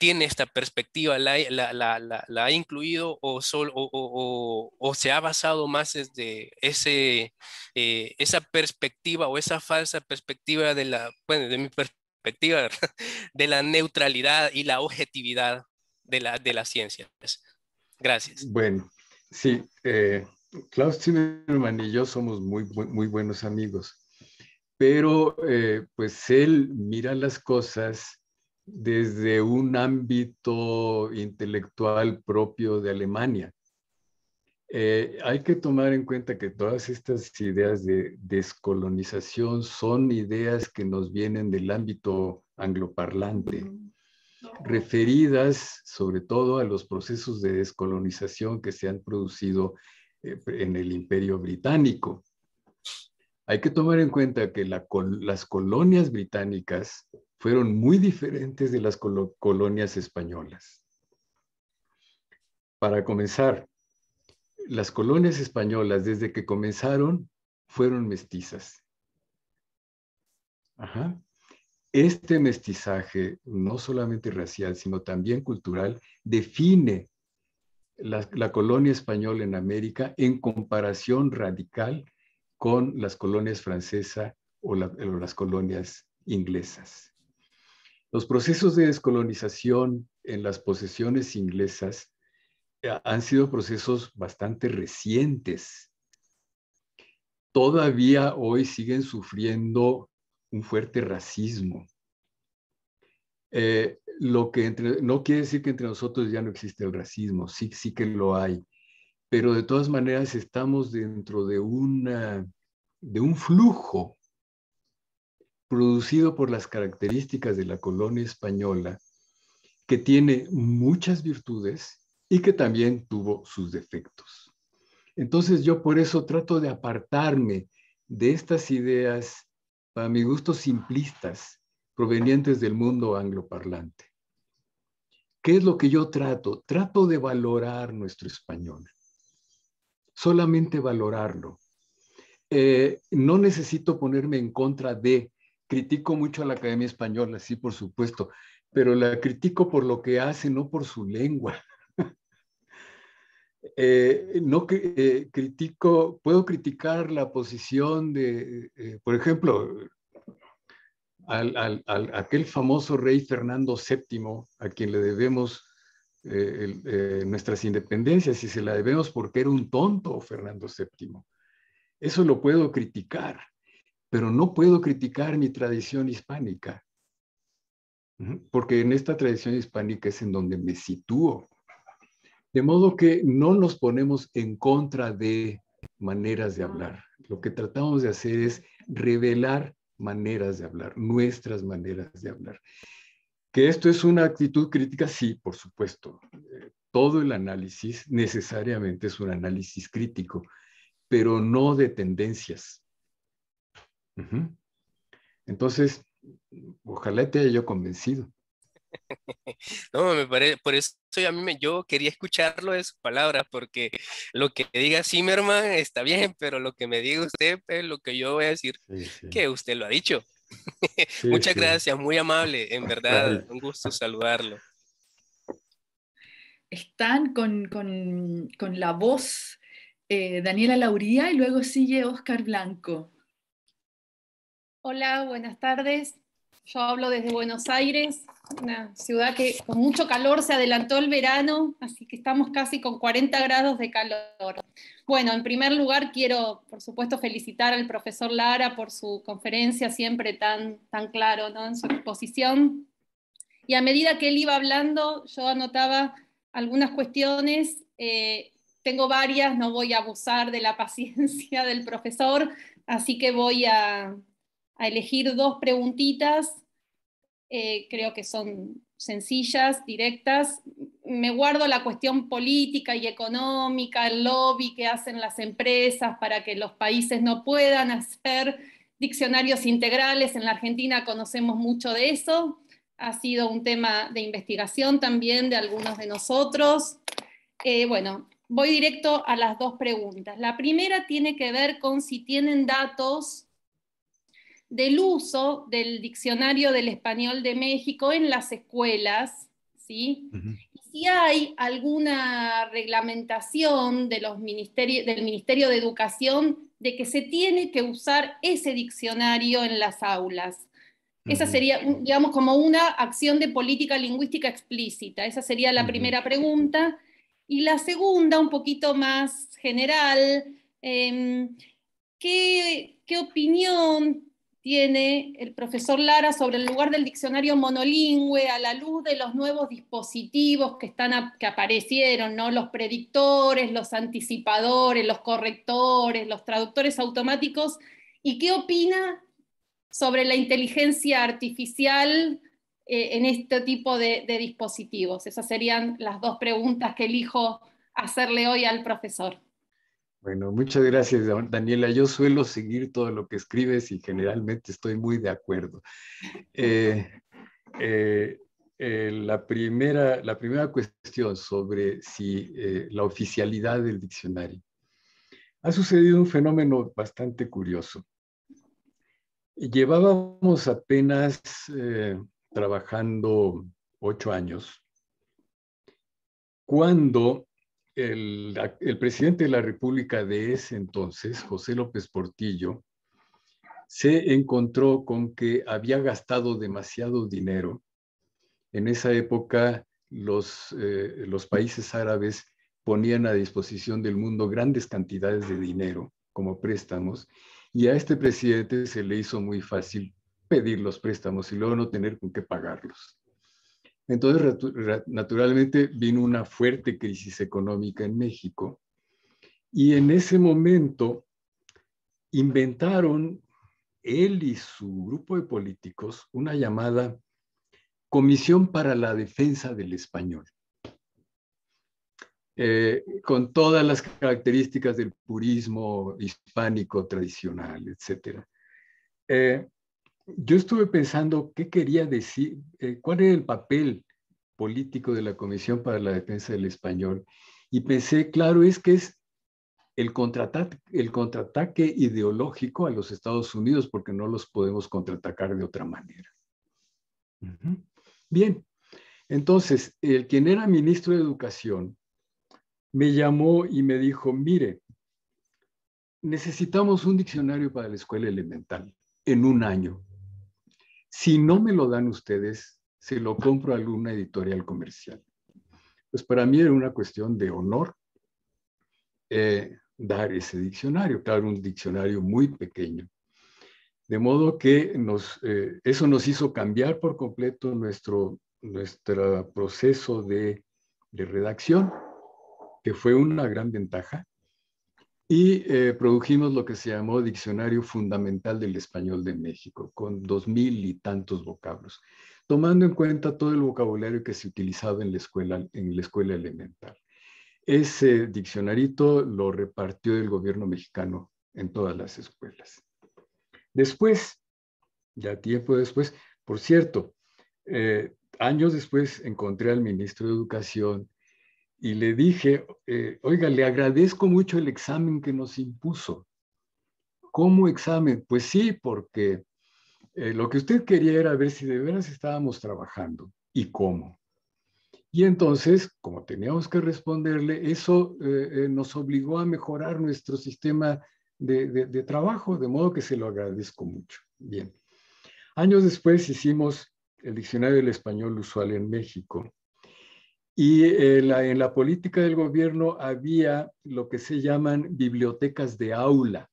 tiene esta perspectiva, la, la, la, la, la ha incluido o, sol, o, o, o, o se ha basado más desde ese, eh, esa perspectiva o esa falsa perspectiva de la, bueno, de mi perspectiva, perspectiva de la neutralidad y la objetividad de la, de las ciencias. Gracias. Bueno, sí, eh, Klaus Zimmerman y yo somos muy, muy, muy buenos amigos, pero eh, pues él mira las cosas desde un ámbito intelectual propio de Alemania. Eh, hay que tomar en cuenta que todas estas ideas de descolonización son ideas que nos vienen del ámbito angloparlante, referidas sobre todo a los procesos de descolonización que se han producido eh, en el Imperio Británico. Hay que tomar en cuenta que la col- las colonias británicas fueron muy diferentes de las col- colonias españolas. Para comenzar, las colonias españolas, desde que comenzaron, fueron mestizas. Ajá. Este mestizaje, no solamente racial, sino también cultural, define la, la colonia española en América en comparación radical con las colonias francesas o, la, o las colonias inglesas. Los procesos de descolonización en las posesiones inglesas han sido procesos bastante recientes. Todavía hoy siguen sufriendo un fuerte racismo. Eh, lo que entre, no quiere decir que entre nosotros ya no existe el racismo, sí, sí que lo hay, pero de todas maneras estamos dentro de, una, de un flujo producido por las características de la colonia española, que tiene muchas virtudes y que también tuvo sus defectos. Entonces yo por eso trato de apartarme de estas ideas, para mi gusto, simplistas, provenientes del mundo angloparlante. ¿Qué es lo que yo trato? Trato de valorar nuestro español. Solamente valorarlo. Eh, no necesito ponerme en contra de... Critico mucho a la Academia Española, sí, por supuesto, pero la critico por lo que hace, no por su lengua. eh, no eh, critico, puedo criticar la posición de, eh, por ejemplo, al, al, al, aquel famoso rey Fernando séptimo, a quien le debemos eh, el, eh, nuestras independencias, y se la debemos porque era un tonto Fernando séptimo. Eso lo puedo criticar, pero no puedo criticar mi tradición hispánica. Porque en esta tradición hispánica es en donde me sitúo. De modo que no nos ponemos en contra de maneras de hablar. Lo que tratamos de hacer es revelar maneras de hablar, nuestras maneras de hablar. ¿Que esto es una actitud crítica? Sí, por supuesto. Todo el análisis necesariamente es un análisis crítico, pero no de tendencias. Entonces... Ojalá te haya yo convencido. No, me parece, por eso a mí me, yo quería escucharlo de sus palabras, porque lo que diga Zimmerman está bien, pero lo que me diga usted es lo que yo voy a decir, sí, sí. Que usted lo ha dicho. Sí, Muchas sí. gracias, muy amable, en verdad, un gusto saludarlo. Están con, con, con la voz eh, Daniela Lauría y luego sigue Oscar Blanco. Hola, buenas tardes. Yo hablo desde Buenos Aires, una ciudad que con mucho calor se adelantó el verano, así que estamos casi con cuarenta grados de calor. Bueno, en primer lugar quiero, por supuesto, felicitar al profesor Lara por su conferencia, siempre tan, tan claro, ¿no?, en su exposición. Y a medida que él iba hablando, yo anotaba algunas cuestiones, eh, tengo varias, no voy a abusar de la paciencia del profesor, así que voy a... a elegir dos preguntitas, eh, creo que son sencillas, directas. Me guardo la cuestión política y económica, el lobby que hacen las empresas para que los países no puedan hacer diccionarios integrales. En la Argentina conocemos mucho de eso, ha sido un tema de investigación también de algunos de nosotros. Eh, bueno, voy directo a las dos preguntas. La primera tiene que ver con si tienen datos del uso del Diccionario del Español de México en las escuelas, ¿sí? Uh-huh. Si hay alguna reglamentación de los ministeri- del Ministerio de Educación de que se tiene que usar ese diccionario en las aulas. Uh-huh. Esa sería, digamos, como una acción de política lingüística explícita. Esa sería la uh-huh. primera pregunta. Y la segunda, un poquito más general, eh, ¿qué, qué opinión tiene el profesor Lara sobre el lugar del diccionario monolingüe a la luz de los nuevos dispositivos que, están a, que aparecieron, ¿no? Los predictores, los anticipadores, los correctores, los traductores automáticos, y qué opina sobre la inteligencia artificial eh, en este tipo de, de dispositivos? Esas serían las dos preguntas que elijo hacerle hoy al profesor. Bueno, muchas gracias, Daniela. Yo suelo seguir todo lo que escribes y generalmente estoy muy de acuerdo. Eh, eh, eh, la, primera, la primera cuestión sobre si, eh, la oficialidad del diccionario. Ha sucedido un fenómeno bastante curioso. Llevábamos apenas eh, trabajando ocho años cuando... El, el presidente de la República de ese entonces, José López Portillo, se encontró con que había gastado demasiado dinero. En esa época, los, eh, los países árabes ponían a disposición del mundo grandes cantidades de dinero como préstamos, y a este presidente se le hizo muy fácil pedir los préstamos y luego no tener con qué pagarlos. Entonces, naturalmente, vino una fuerte crisis económica en México. Y en ese momento inventaron, él y su grupo de políticos, una llamada Comisión para la Defensa del Español. Eh, con todas las características del purismo hispánico tradicional, etcétera. Eh, yo estuve pensando qué quería decir, eh, cuál era el papel político de la Comisión para la Defensa del Español, y pensé, claro, es que es el contraataque, el contraataque ideológico a los Estados Unidos, porque no los podemos contraatacar de otra manera. Uh-huh. Bien, entonces, el quien era ministro de Educación me llamó y me dijo, mire, necesitamos un diccionario para la escuela elemental en un año. Si no me lo dan ustedes, se lo compro a alguna editorial comercial. Pues para mí era una cuestión de honor eh, dar ese diccionario, claro, un diccionario muy pequeño. De modo que nos, eh, eso nos hizo cambiar por completo nuestro, nuestro proceso de, de redacción, que fue una gran ventaja, y eh, produjimos lo que se llamó Diccionario Fundamental del Español de México, con dos mil y tantos vocablos, tomando en cuenta todo el vocabulario que se utilizaba en la escuela, en la escuela elemental. Ese diccionarito lo repartió el gobierno mexicano en todas las escuelas. Después, ya tiempo después, por cierto, eh, años después encontré al ministro de Educación y le dije, eh, oiga, le agradezco mucho el examen que nos impuso. ¿Cómo examen? Pues sí, porque eh, lo que usted quería era ver si de veras estábamos trabajando y cómo. Y entonces, como teníamos que responderle, eso eh, eh, nos obligó a mejorar nuestro sistema de, de, de trabajo, de modo que se lo agradezco mucho. Bien. Años después hicimos el Diccionario del Español Usual en México. Y eh, la, en la política del gobierno había lo que se llaman bibliotecas de aula,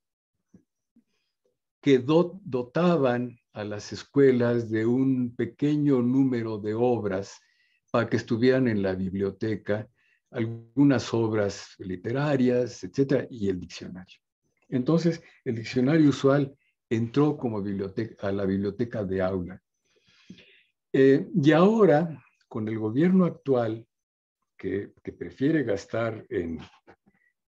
que do, dotaban a las escuelas de un pequeño número de obras para que estuvieran en la biblioteca, algunas obras literarias, etcétera, y el diccionario. Entonces, el diccionario usual entró como biblioteca, a la biblioteca de aula. Eh, y ahora, con el gobierno actual, Que, que prefiere gastar en,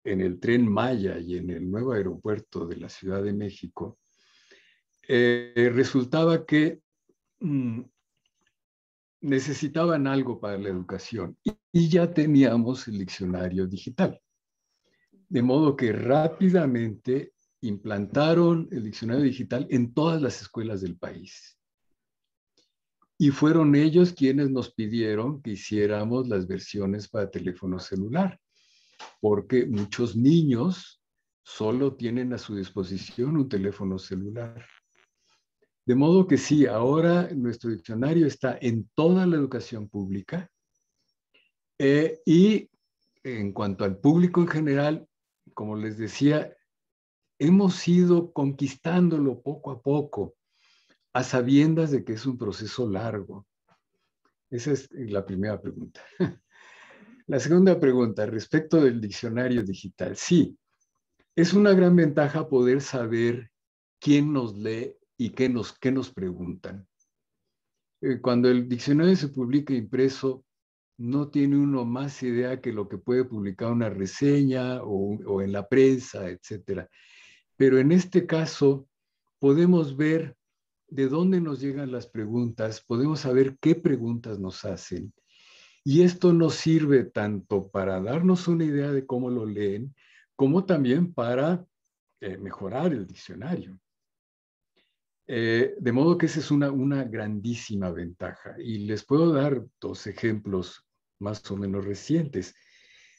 en el Tren Maya y en el nuevo aeropuerto de la Ciudad de México, eh, resultaba que mmm, necesitaban algo para la educación y, y ya teníamos el diccionario digital. De modo que rápidamente implantaron el diccionario digital en todas las escuelas del país. Y fueron ellos quienes nos pidieron que hiciéramos las versiones para teléfono celular, porque muchos niños solo tienen a su disposición un teléfono celular. De modo que sí, ahora nuestro diccionario está en toda la educación pública eh, y en cuanto al público en general, como les decía, hemos ido conquistándolo poco a poco, a sabiendas de que es un proceso largo. Esa es la primera pregunta. La segunda pregunta, respecto del diccionario digital. Sí, es una gran ventaja poder saber quién nos lee y qué nos, qué nos preguntan. Cuando el diccionario se publica impreso, no tiene uno más idea que lo que puede publicar una reseña o, o en la prensa, etcétera. Pero en este caso, podemos ver de dónde nos llegan las preguntas, podemos saber qué preguntas nos hacen. Y esto nos sirve tanto para darnos una idea de cómo lo leen, como también para eh, mejorar el diccionario. Eh, de modo que esa es una, una grandísima ventaja. Y les puedo dar dos ejemplos más o menos recientes.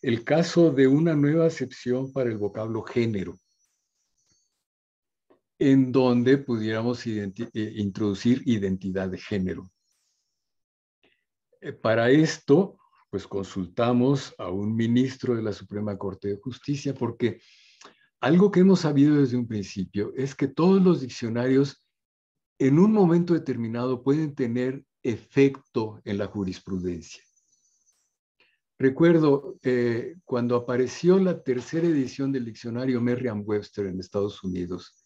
El caso de una nueva acepción para el vocablo género, en donde pudiéramos identi- introducir identidad de género. Para esto, pues consultamos a un ministro de la Suprema Corte de Justicia, porque algo que hemos sabido desde un principio es que todos los diccionarios en un momento determinado pueden tener efecto en la jurisprudencia. Recuerdo eh, cuando apareció la tercera edición del diccionario Merriam-Webster en Estados Unidos,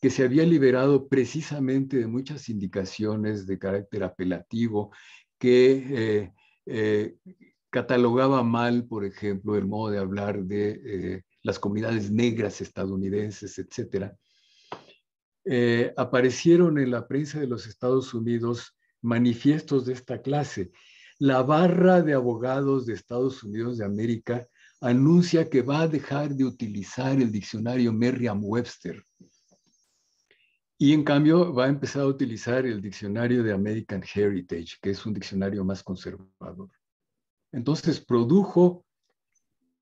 que se había liberado precisamente de muchas indicaciones de carácter apelativo que eh, eh, catalogaba mal, por ejemplo, el modo de hablar de eh, las comunidades negras estadounidenses, etcétera. Eh, aparecieron en la prensa de los Estados Unidos manifiestos de esta clase. La barra de abogados de Estados Unidos de América anuncia que va a dejar de utilizar el diccionario Merriam-Webster y en cambio va a empezar a utilizar el diccionario de American Heritage, que es un diccionario más conservador. Entonces produjo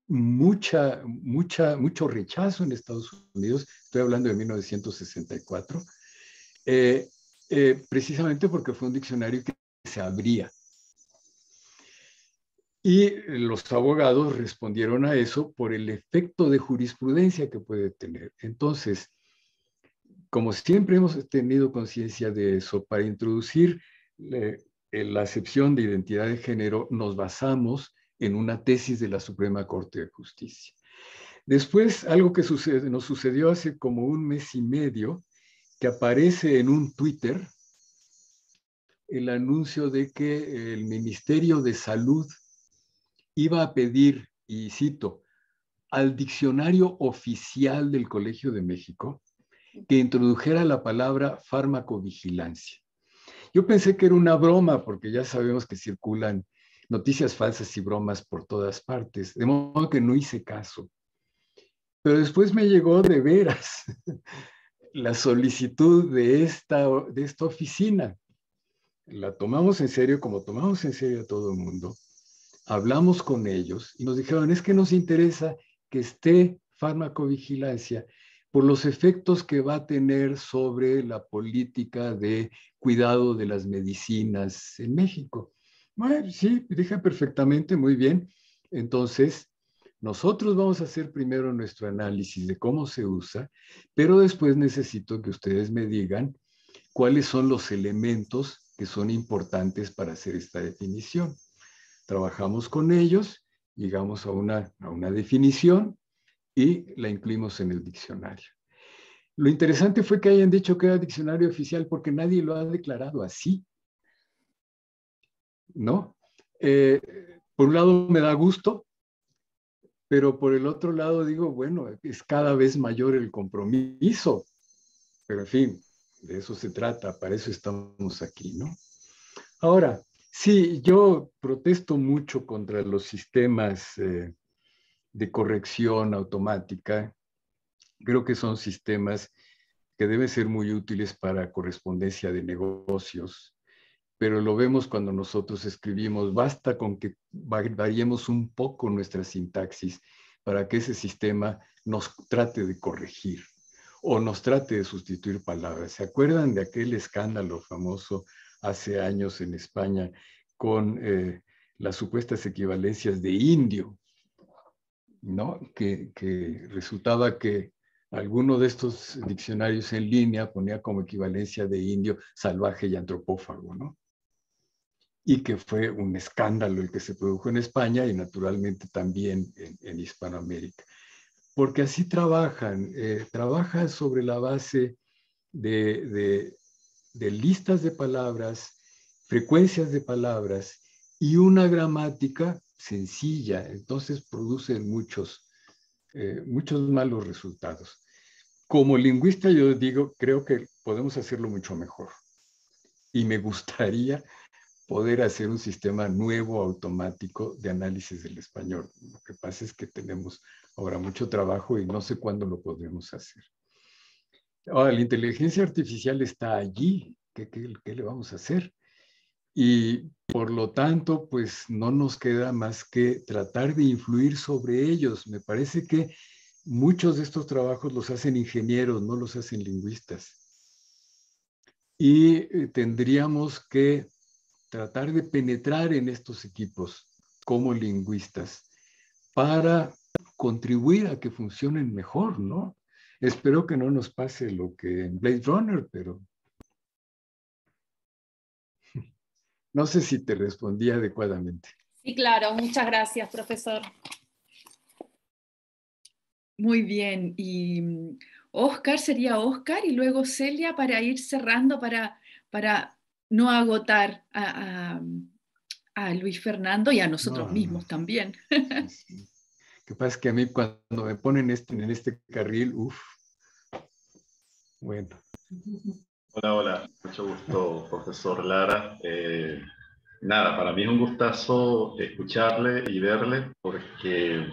mucha, mucha, mucho rechazo en Estados Unidos, estoy hablando de mil novecientos sesenta y cuatro, eh, eh, precisamente porque fue un diccionario que se abría. Y los abogados respondieron a eso por el efecto de jurisprudencia que puede tener. Entonces, como siempre hemos tenido conciencia de eso, para introducir eh, la acepción de identidad de género, nos basamos en una tesis de la Suprema Corte de Justicia. Después, algo que sucede, nos sucedió hace como un mes y medio, que aparece en un Twitter el anuncio de que el Ministerio de Salud iba a pedir, y cito, al diccionario oficial del Colegio de México que introdujera la palabra farmacovigilancia. Yo pensé que era una broma, porque ya sabemos que circulan noticias falsas y bromas por todas partes, de modo que no hice caso. Pero después me llegó de veras la solicitud de esta, de esta oficina. La tomamos en serio, como tomamos en serio a todo el mundo. Hablamos con ellos y nos dijeron, es que nos interesa que esté farmacovigilancia por los efectos que va a tener sobre la política de cuidado de las medicinas en México. Bueno, sí, dije perfectamente, muy bien. Entonces, nosotros vamos a hacer primero nuestro análisis de cómo se usa, pero después necesito que ustedes me digan cuáles son los elementos que son importantes para hacer esta definición. Trabajamos con ellos, llegamos a una, a una definición y la incluimos en el diccionario. Lo interesante fue que hayan dicho que era diccionario oficial porque nadie lo ha declarado así, ¿no? Eh, por un lado me da gusto, pero por el otro lado digo, bueno, es cada vez mayor el compromiso. Pero en fin, de eso se trata, para eso estamos aquí, ¿no? Ahora, sí, yo protesto mucho contra los sistemas eh, de corrección automática. Creo que son sistemas que deben ser muy útiles para correspondencia de negocios, pero lo vemos cuando nosotros escribimos. Basta con que variemos un poco nuestra sintaxis para que ese sistema nos trate de corregir o nos trate de sustituir palabras. ¿Se acuerdan de aquel escándalo famoso hace años en España con eh, las supuestas equivalencias de indio, ¿no? Que, que resultaba que alguno de estos diccionarios en línea ponía como equivalencia de indio salvaje y antropófago, ¿no? Y que fue un escándalo el que se produjo en España y naturalmente también en, en Hispanoamérica. Porque así trabajan, eh, trabajan sobre la base de... de de listas de palabras, frecuencias de palabras y una gramática sencilla. Entonces producen muchos, eh, muchos malos resultados. Como lingüista yo digo, creo que podemos hacerlo mucho mejor. Y me gustaría poder hacer un sistema nuevo, automático, de análisis del español. Lo que pasa es que tenemos ahora mucho trabajo y no sé cuándo lo podremos hacer. Ahora, la inteligencia artificial está allí, ¿Qué, qué, ¿qué le vamos a hacer? Y por lo tanto, pues no nos queda más que tratar de influir sobre ellos. Me parece que muchos de estos trabajos los hacen ingenieros, no los hacen lingüistas. Y tendríamos que tratar de penetrar en estos equipos como lingüistas para contribuir a que funcionen mejor, ¿no? Espero que no nos pase lo que en Blade Runner, pero No sé si te respondí adecuadamente. Sí, claro. Muchas gracias, profesor. Muy bien. Y Oscar sería Oscar y luego Celia para ir cerrando, para, para no agotar a, a, a Luis Fernando y a nosotros no, mismos no. también. Sí. Lo que pasa es que a mí cuando me ponen este, en este carril, uff. Bueno. Hola, hola. Mucho gusto, profesor Lara. Eh, nada, para mí es un gustazo escucharle y verle porque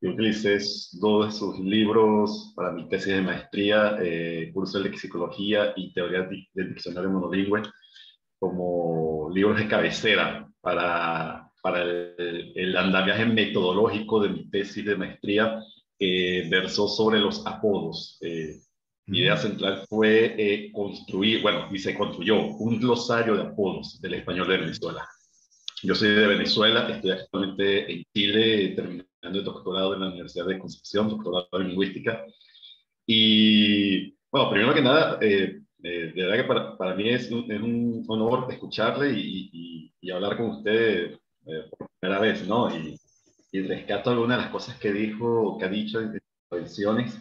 yo utilicé dos de sus libros para mi tesis de maestría, eh, curso de lexicología y teoría del diccionario monolingüe, como libros de cabecera para, para el, el andamiaje metodológico de mi tesis de maestría, que eh, versó sobre los apodos. Eh, Mi idea central fue eh, construir, bueno, y se construyó un glosario de apodos del español de Venezuela. Yo soy de Venezuela, estoy actualmente en Chile, terminando el doctorado en la Universidad de Concepción, doctorado en lingüística. Y, bueno, primero que nada, eh, eh, de verdad que para, para mí es un, es un honor escucharle y, y, y hablar con usted eh, por primera vez, ¿no? Y, y rescato algunas de las cosas que dijo, que ha dicho en intervenciones.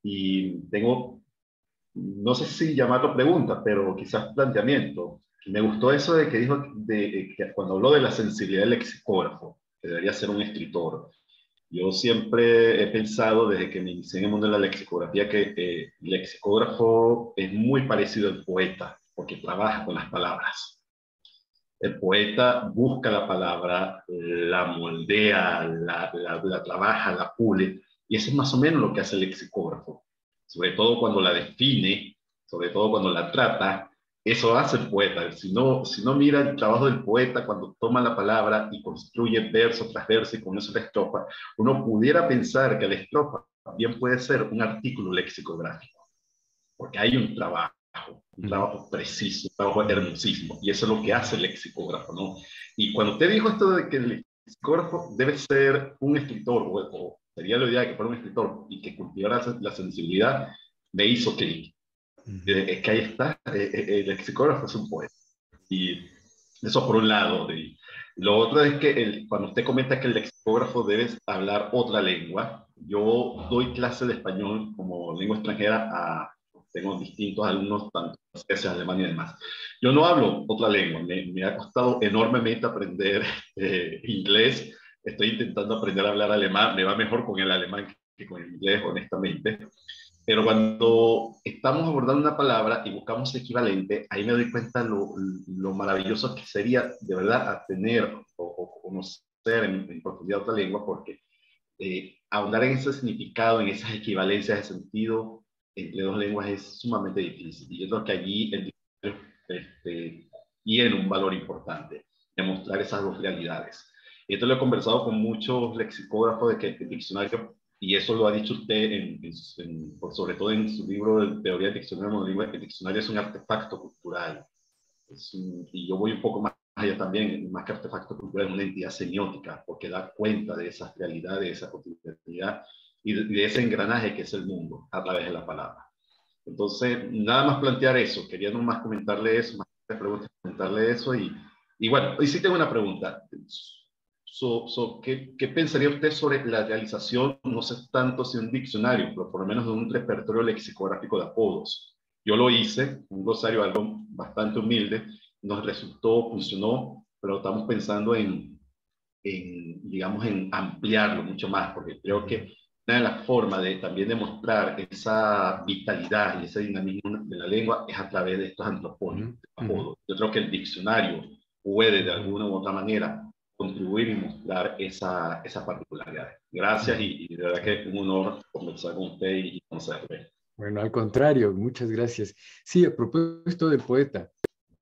Y tengo, no sé si llamarlo pregunta, pero quizás planteamiento. Me gustó eso de que dijo, de, de, que cuando habló de la sensibilidad del lexicógrafo, que debería ser un escritor. Yo siempre he pensado, desde que me inicié en el mundo de la lexicografía, que eh, el lexicógrafo es muy parecido al poeta, porque trabaja con las palabras. El poeta busca la palabra, la moldea, la, la, la trabaja, la pule. Y eso es más o menos lo que hace el lexicógrafo, sobre todo cuando la define, sobre todo cuando la trata, eso hace el poeta. Si no, si no mira el trabajo del poeta cuando toma la palabra y construye verso tras verso y con eso la estrofa, uno pudiera pensar que la estrofa también puede ser un artículo lexicográfico, porque hay un trabajo, un trabajo preciso, un trabajo hermosísimo, y eso es lo que hace el lexicógrafo, ¿no? Y cuando usted dijo esto de que el lexicógrafo debe ser un escritor o sería la idea de que fuera un escritor y que cultivara la sensibilidad, me hizo clic. Es que ahí está, el lexicógrafo es un poeta. Y eso por un lado. Lo otro es que el, cuando usted comenta que el lexicógrafo debe hablar otra lengua, yo doy clase de español como lengua extranjera a, tengo distintos alumnos, tanto de Alemania y demás. Yo no hablo otra lengua, me, me ha costado enormemente aprender eh, inglés. Estoy intentando aprender a hablar alemán, me va mejor con el alemán que con el inglés, honestamente. Pero cuando estamos abordando una palabra y buscamos equivalente, ahí me doy cuenta lo, lo maravilloso que sería, de verdad, tener o, o conocer en, en profundidad otra lengua, porque eh, ahondar en ese significado, en esas equivalencias de sentido entre dos lenguas es sumamente difícil. Y yo creo que allí el este, tiene un valor importante, demostrar esas dos realidades. Esto lo he conversado con muchos lexicógrafos de que el diccionario, y eso lo ha dicho usted, en, en, por sobre todo en su libro de teoría del diccionario monolingüe, que el diccionario es un artefacto cultural. Es un, y yo voy un poco más allá también, más que artefacto cultural, es una entidad semiótica, porque da cuenta de esas realidades, de esa cotidianidad y de, de ese engranaje que es el mundo a través de la palabra. Entonces, nada más plantear eso, quería nomás comentarle eso, más preguntas, comentarle eso, y, y bueno, hoy sí tengo una pregunta. So, so, ¿qué, ¿Qué pensaría usted sobre la realización, no sé tanto si un diccionario, pero por lo menos de un repertorio lexicográfico de apodos? Yo lo hice, un glosario algo bastante humilde, nos resultó, funcionó, pero estamos pensando en, en digamos, en ampliarlo mucho más, porque creo que una de las formas de también demostrar esa vitalidad y ese dinamismo de la lengua es a través de estos antropónimos, de apodos. Yo creo que el diccionario puede, de alguna u otra manera, contribuir y mostrar esa, esas particularidades. Gracias y, y de verdad que es un honor conversar con usted y conocerle. Bueno, al contrario, muchas gracias. Sí, a propósito del poeta,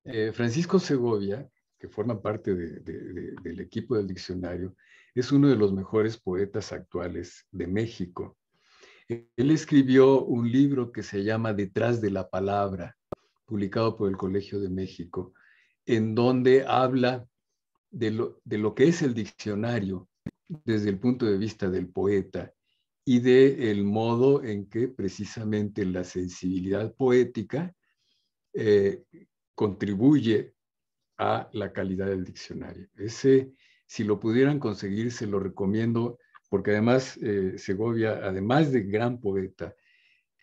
eh, Francisco Segovia, que forma parte de, de, de, del equipo del diccionario, es uno de los mejores poetas actuales de México. Él escribió un libro que se llama Detrás de la Palabra, publicado por el Colegio de México, en donde habla De lo, de lo que es el diccionario desde el punto de vista del poeta y del modo en que precisamente la sensibilidad poética eh, contribuye a la calidad del diccionario. Ese, si lo pudieran conseguir, se lo recomiendo, porque además eh, Segovia, además de gran poeta,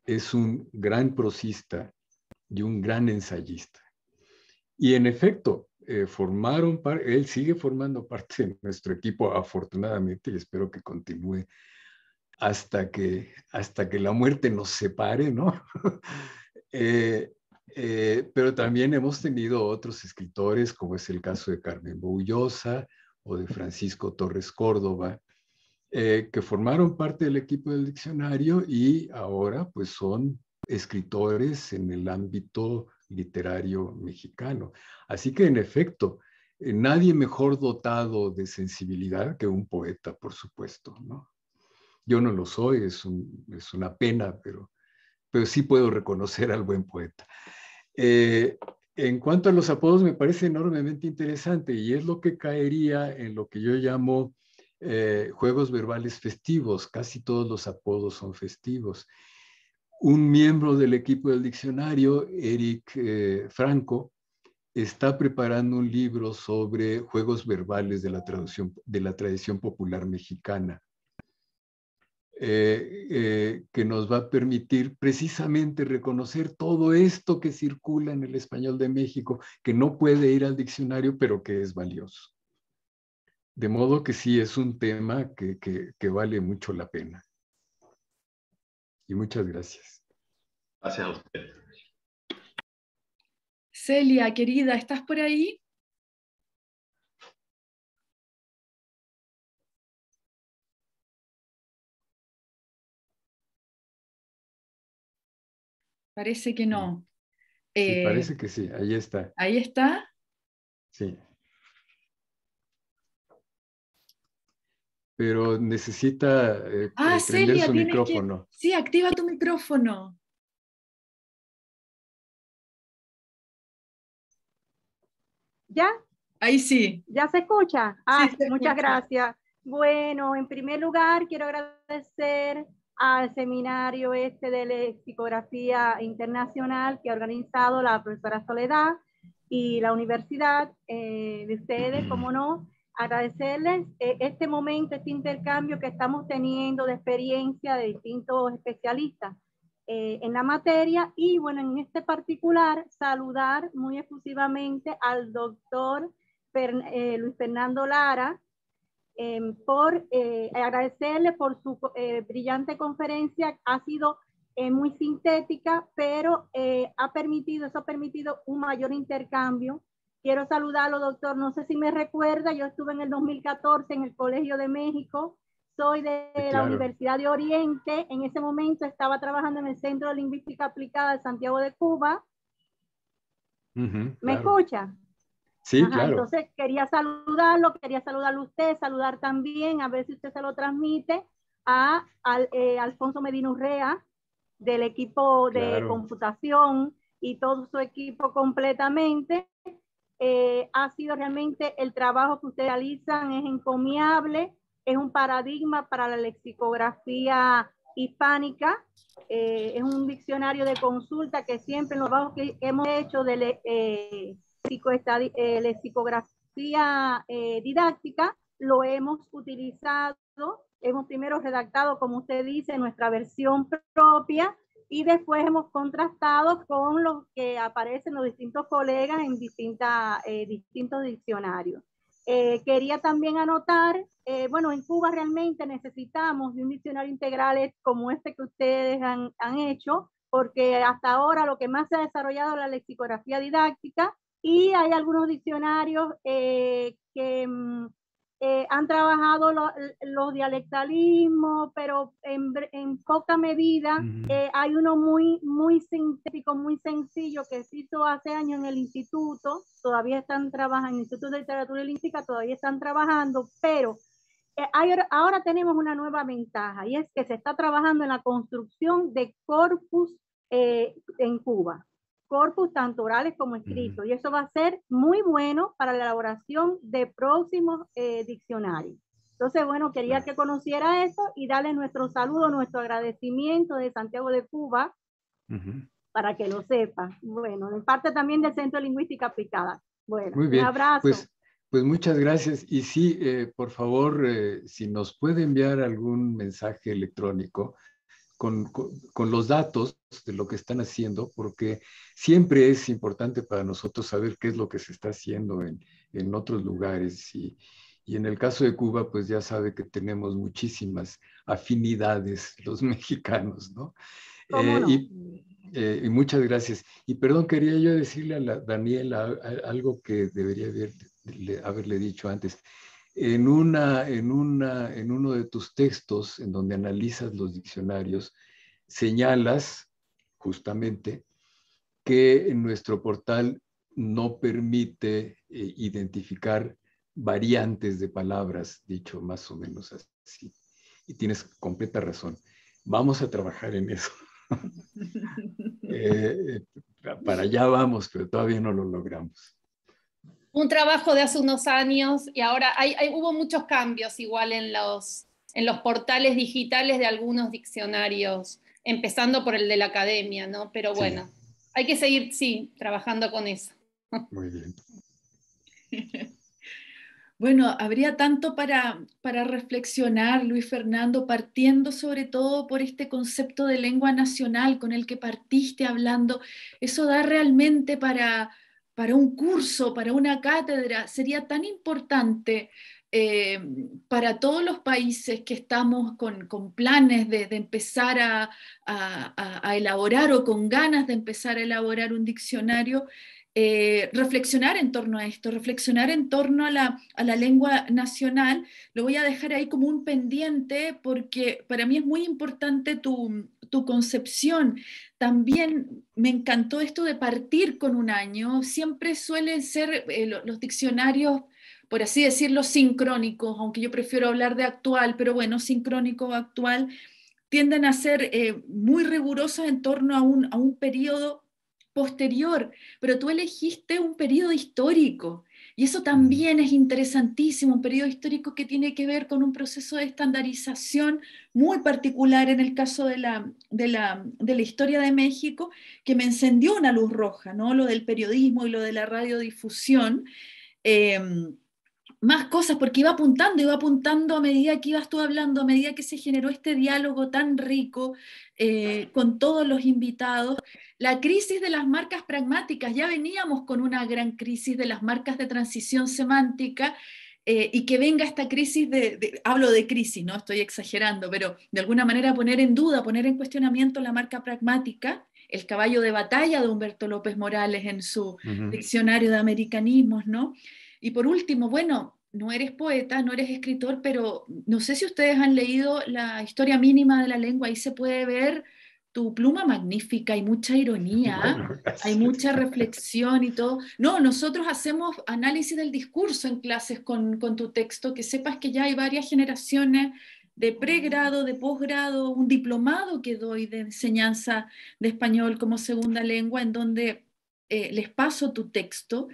es un gran prosista y un gran ensayista. Y en efecto, eh, formaron par- él sigue formando parte de nuestro equipo, afortunadamente, y espero que continúe hasta que, hasta que la muerte nos separe, ¿no? eh, eh, pero también hemos tenido otros escritores, como es el caso de Carmen Boullosa o de Francisco Torres Córdoba, eh, que formaron parte del equipo del diccionario y ahora pues son escritores en el ámbito literario mexicano. Así que en efecto, eh, nadie mejor dotado de sensibilidad que un poeta, por supuesto, ¿no? Yo no lo soy, es, un, es una pena, pero, pero sí puedo reconocer al buen poeta. Eh, en cuanto a los apodos, me parece enormemente interesante y es lo que caería en lo que yo llamo eh, juegos verbales festivos. Casi todos los apodos son festivos. Un miembro del equipo del diccionario, Eric eh, Franco, está preparando un libro sobre juegos verbales de la, traducción, de la tradición popular mexicana. Eh, eh, que nos va a permitir precisamente reconocer todo esto que circula en el español de México, que no puede ir al diccionario, pero que es valioso. De modo que sí, es un tema que, que, que vale mucho la pena. Y muchas gracias. Gracias a usted. Celia, querida, ¿estás por ahí? Parece que no. Sí, eh, parece que sí, ahí está. ¿Ahí está? Sí. Pero necesita eh, ah, prender Celia, su micrófono. Que... Sí, activa tu micrófono. ¿Ya? Ahí sí. ¿Ya se escucha? Ah, sí, se muchas escucha. Gracias. Bueno, en primer lugar quiero agradecer al seminario este de lexicografía internacional que ha organizado la profesora Soledad y la universidad eh, de ustedes, como no, agradecerles eh, este momento, este intercambio que estamos teniendo de experiencia de distintos especialistas eh, en la materia y bueno, en este particular saludar muy efusivamente al doctor Fer, eh, Luis Fernando Lara, Eh, por eh, agradecerle por su eh, brillante conferencia. Ha sido eh, muy sintética, pero eh, ha permitido, eso ha permitido un mayor intercambio. Quiero saludarlo, doctor, no sé si me recuerda, yo estuve en el dos mil catorce en el Colegio de México, soy de claro. la Universidad de Oriente, en ese momento estaba trabajando en el Centro de Lingüística Aplicada de Santiago de Cuba. Uh-huh, ¿Me claro. escucha? Sí, Ajá, claro. Entonces quería saludarlo, quería saludarlo a usted, saludar también, a ver si usted se lo transmite a, a eh, Alfonso Medina Urrea, del equipo de claro. computación y todo su equipo completamente. Eh, ha sido realmente el trabajo que ustedes realizan, es encomiable, es un paradigma para la lexicografía hispánica, eh, es un diccionario de consulta que siempre en los trabajos que hemos hecho de... Eh, Eh, la lexicografía eh, didáctica, lo hemos utilizado, hemos primero redactado, como usted dice, nuestra versión propia y después hemos contrastado con lo que aparecen los distintos colegas en distinta, eh, distintos diccionarios. Eh, quería también anotar, eh, bueno, en Cuba realmente necesitamos de un diccionario integral como este que ustedes han, han hecho, porque hasta ahora lo que más se ha desarrollado es la lexicografía didáctica. Y hay algunos diccionarios eh, que eh, han trabajado los lo dialectalismos, pero en, en poca medida. Uh-huh. eh, hay uno muy, muy sintético, muy sencillo, que se hizo hace años en el instituto, todavía están trabajando, en el Instituto de Literatura y Lingüística todavía están trabajando, pero eh, hay, ahora tenemos una nueva ventaja, y es que se está trabajando en la construcción de corpus eh, en Cuba. Corpus tanto orales como escritos, y eso va a ser muy bueno para la elaboración de próximos eh, diccionarios. Entonces, bueno, quería que conociera eso y darle nuestro saludo, nuestro agradecimiento de Santiago de Cuba, uh-huh. para que lo sepa. Bueno, en parte también del Centro de Lingüística Aplicada. Bueno, muy bien. Un abrazo. Pues, pues muchas gracias. Y sí, eh, por favor, eh, si nos puede enviar algún mensaje electrónico con, con, con los datos de lo que están haciendo, porque siempre es importante para nosotros saber qué es lo que se está haciendo en, en otros lugares. Y, y en el caso de Cuba, pues ya sabe que tenemos muchísimas afinidades los mexicanos, ¿no? ¿Cómo no? Eh, y, Eh, y muchas gracias. Y perdón, quería yo decirle a la, Daniela a, a, algo que debería haber, le, haberle dicho antes. En, una, en, una, en uno de tus textos, en donde analizas los diccionarios, señalas justamente que nuestro portal no permite eh, identificar variantes de palabras, dicho más o menos así. Y tienes completa razón. Vamos a trabajar en eso. Eh, para allá vamos, pero todavía no lo logramos. Un trabajo de hace unos años y ahora hay, hay, hubo muchos cambios igual en los, en los portales digitales de algunos diccionarios, empezando por el de la academia, ¿no? Pero bueno, sí. Hay que seguir, sí, trabajando con eso. Muy bien. Bueno, habría tanto para, para reflexionar, Luis Fernando, partiendo sobre todo por este concepto de lengua nacional con el que partiste hablando. Eso da realmente para, para un curso, para una cátedra. Sería tan importante eh, para todos los países que estamos con, con planes de, de empezar a, a, a elaborar o con ganas de empezar a elaborar un diccionario. Eh, reflexionar en torno a esto, reflexionar en torno a la, a la lengua nacional. Lo voy a dejar ahí como un pendiente porque para mí es muy importante tu, tu concepción. También me encantó esto de partir con un año. Siempre suelen ser eh, los diccionarios, por así decirlo, sincrónicos, aunque yo prefiero hablar de actual, pero bueno, sincrónico o actual, tienden a ser eh, muy rigurosos en torno a un, a un periodo posterior, pero tú elegiste un periodo histórico, y eso también es interesantísimo, un periodo histórico que tiene que ver con un proceso de estandarización muy particular en el caso de la, de la, de la historia de México, que me encendió una luz roja, ¿no? Lo del periodismo y lo de la radiodifusión, eh, más cosas, porque iba apuntando, iba apuntando a medida que ibas tú hablando, a medida que se generó este diálogo tan rico eh, con todos los invitados. La crisis de las marcas pragmáticas, ya veníamos con una gran crisis de las marcas de transición semántica, eh, y que venga esta crisis, de, de, hablo de crisis, no estoy exagerando, pero de alguna manera poner en duda, poner en cuestionamiento la marca pragmática, el caballo de batalla de Humberto López Morales en su uh-huh. diccionario de americanismos, ¿no? Y por último, bueno, no eres poeta, no eres escritor, pero no sé si ustedes han leído la historia mínima de la lengua, ahí se puede ver tu pluma magnífica, hay mucha ironía, bueno, hay mucha reflexión y todo. No, nosotros hacemos análisis del discurso en clases con, con tu texto, que sepas que ya hay varias generaciones de pregrado, de posgrado, un diplomado que doy de enseñanza de español como segunda lengua, en donde eh, les paso tu texto.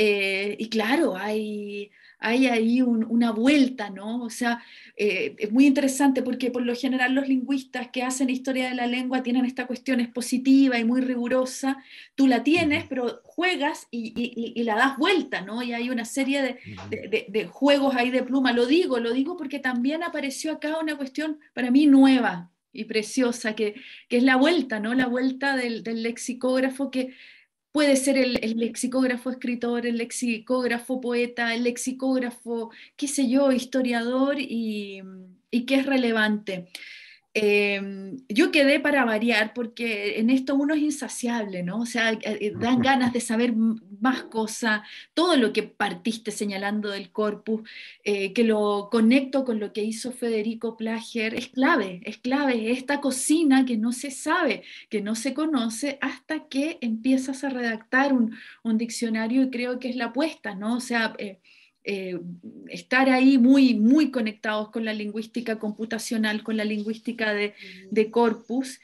Eh, y claro, hay, hay ahí un, una vuelta, ¿no? O sea, eh, es muy interesante porque por lo general los lingüistas que hacen historia de la lengua tienen esta cuestión expositiva y muy rigurosa. Tú la tienes, pero juegas y, y, y la das vuelta, ¿no? Y hay una serie de, de, de, de juegos ahí de pluma. Lo digo, lo digo porque también apareció acá una cuestión para mí nueva y preciosa, que, que es la vuelta, ¿no? La vuelta del, del lexicógrafo que... Puede ser el, el lexicógrafo escritor, el lexicógrafo poeta, el lexicógrafo, qué sé yo, historiador, y, y qué es relevante. Eh, yo quedé para variar, porque en esto uno es insaciable, ¿no? O sea, dan ganas de saber más cosas, todo lo que partiste señalando del corpus, eh, que lo conecto con lo que hizo Federico Plager, es clave, es clave, esta cocina que no se sabe, que no se conoce, hasta que empiezas a redactar un, un diccionario, y creo que es la apuesta, ¿no? O sea... Eh, Eh, estar ahí muy, muy conectados con la lingüística computacional, con la lingüística de, de corpus,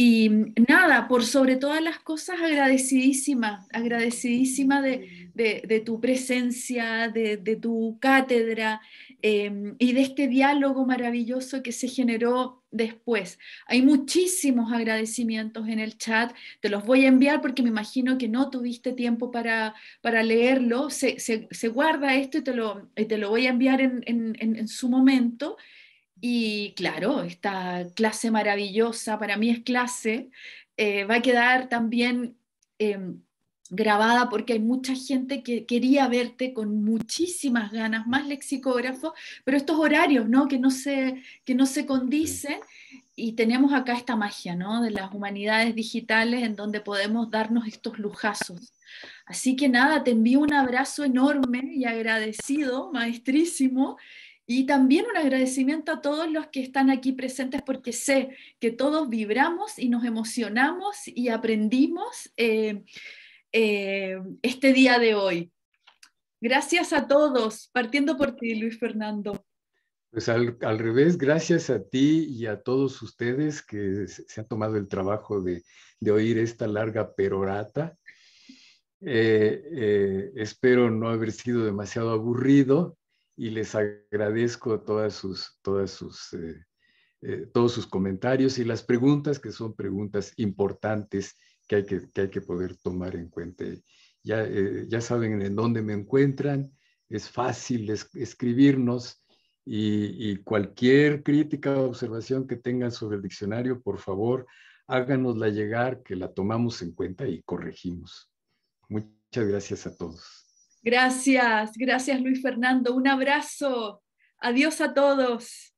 Y nada, por sobre todas las cosas, agradecidísima, agradecidísima de, de, de tu presencia, de, de tu cátedra eh, y de este diálogo maravilloso que se generó después. Hay muchísimos agradecimientos en el chat, te los voy a enviar porque me imagino que no tuviste tiempo para, para leerlo. Se, se, se guarda esto y te lo, y te lo voy a enviar en, en, en, en su momento. Y claro, esta clase maravillosa, para mí es clase, eh, va a quedar también eh, grabada porque hay mucha gente que quería verte con muchísimas ganas, más lexicógrafos, pero estos horarios, ¿no? Que, no se, que no se condicen, y tenemos acá esta magia, ¿no? De las humanidades digitales en donde podemos darnos estos lujazos. Así que nada, te envío un abrazo enorme y agradecido, maestrísimo. Y también un agradecimiento a todos los que están aquí presentes, porque sé que todos vibramos y nos emocionamos y aprendimos eh, eh, este día de hoy. Gracias a todos, partiendo por ti, Luis Fernando. Pues al, al revés, gracias a ti y a todos ustedes que se han tomado el trabajo de, de oír esta larga perorata. Eh, eh, espero no haber sido demasiado aburrido. Y les agradezco todas sus, todas sus, eh, eh, todos sus comentarios y las preguntas, que son preguntas importantes que hay que, que, hay que poder tomar en cuenta. Ya, eh, ya saben en dónde me encuentran, es fácil es, escribirnos y, y cualquier crítica o observación que tengan sobre el diccionario, por favor, háganosla llegar, que la tomamos en cuenta y corregimos. Muchas gracias a todos. Gracias, gracias Luis Fernando, un abrazo, adiós a todos.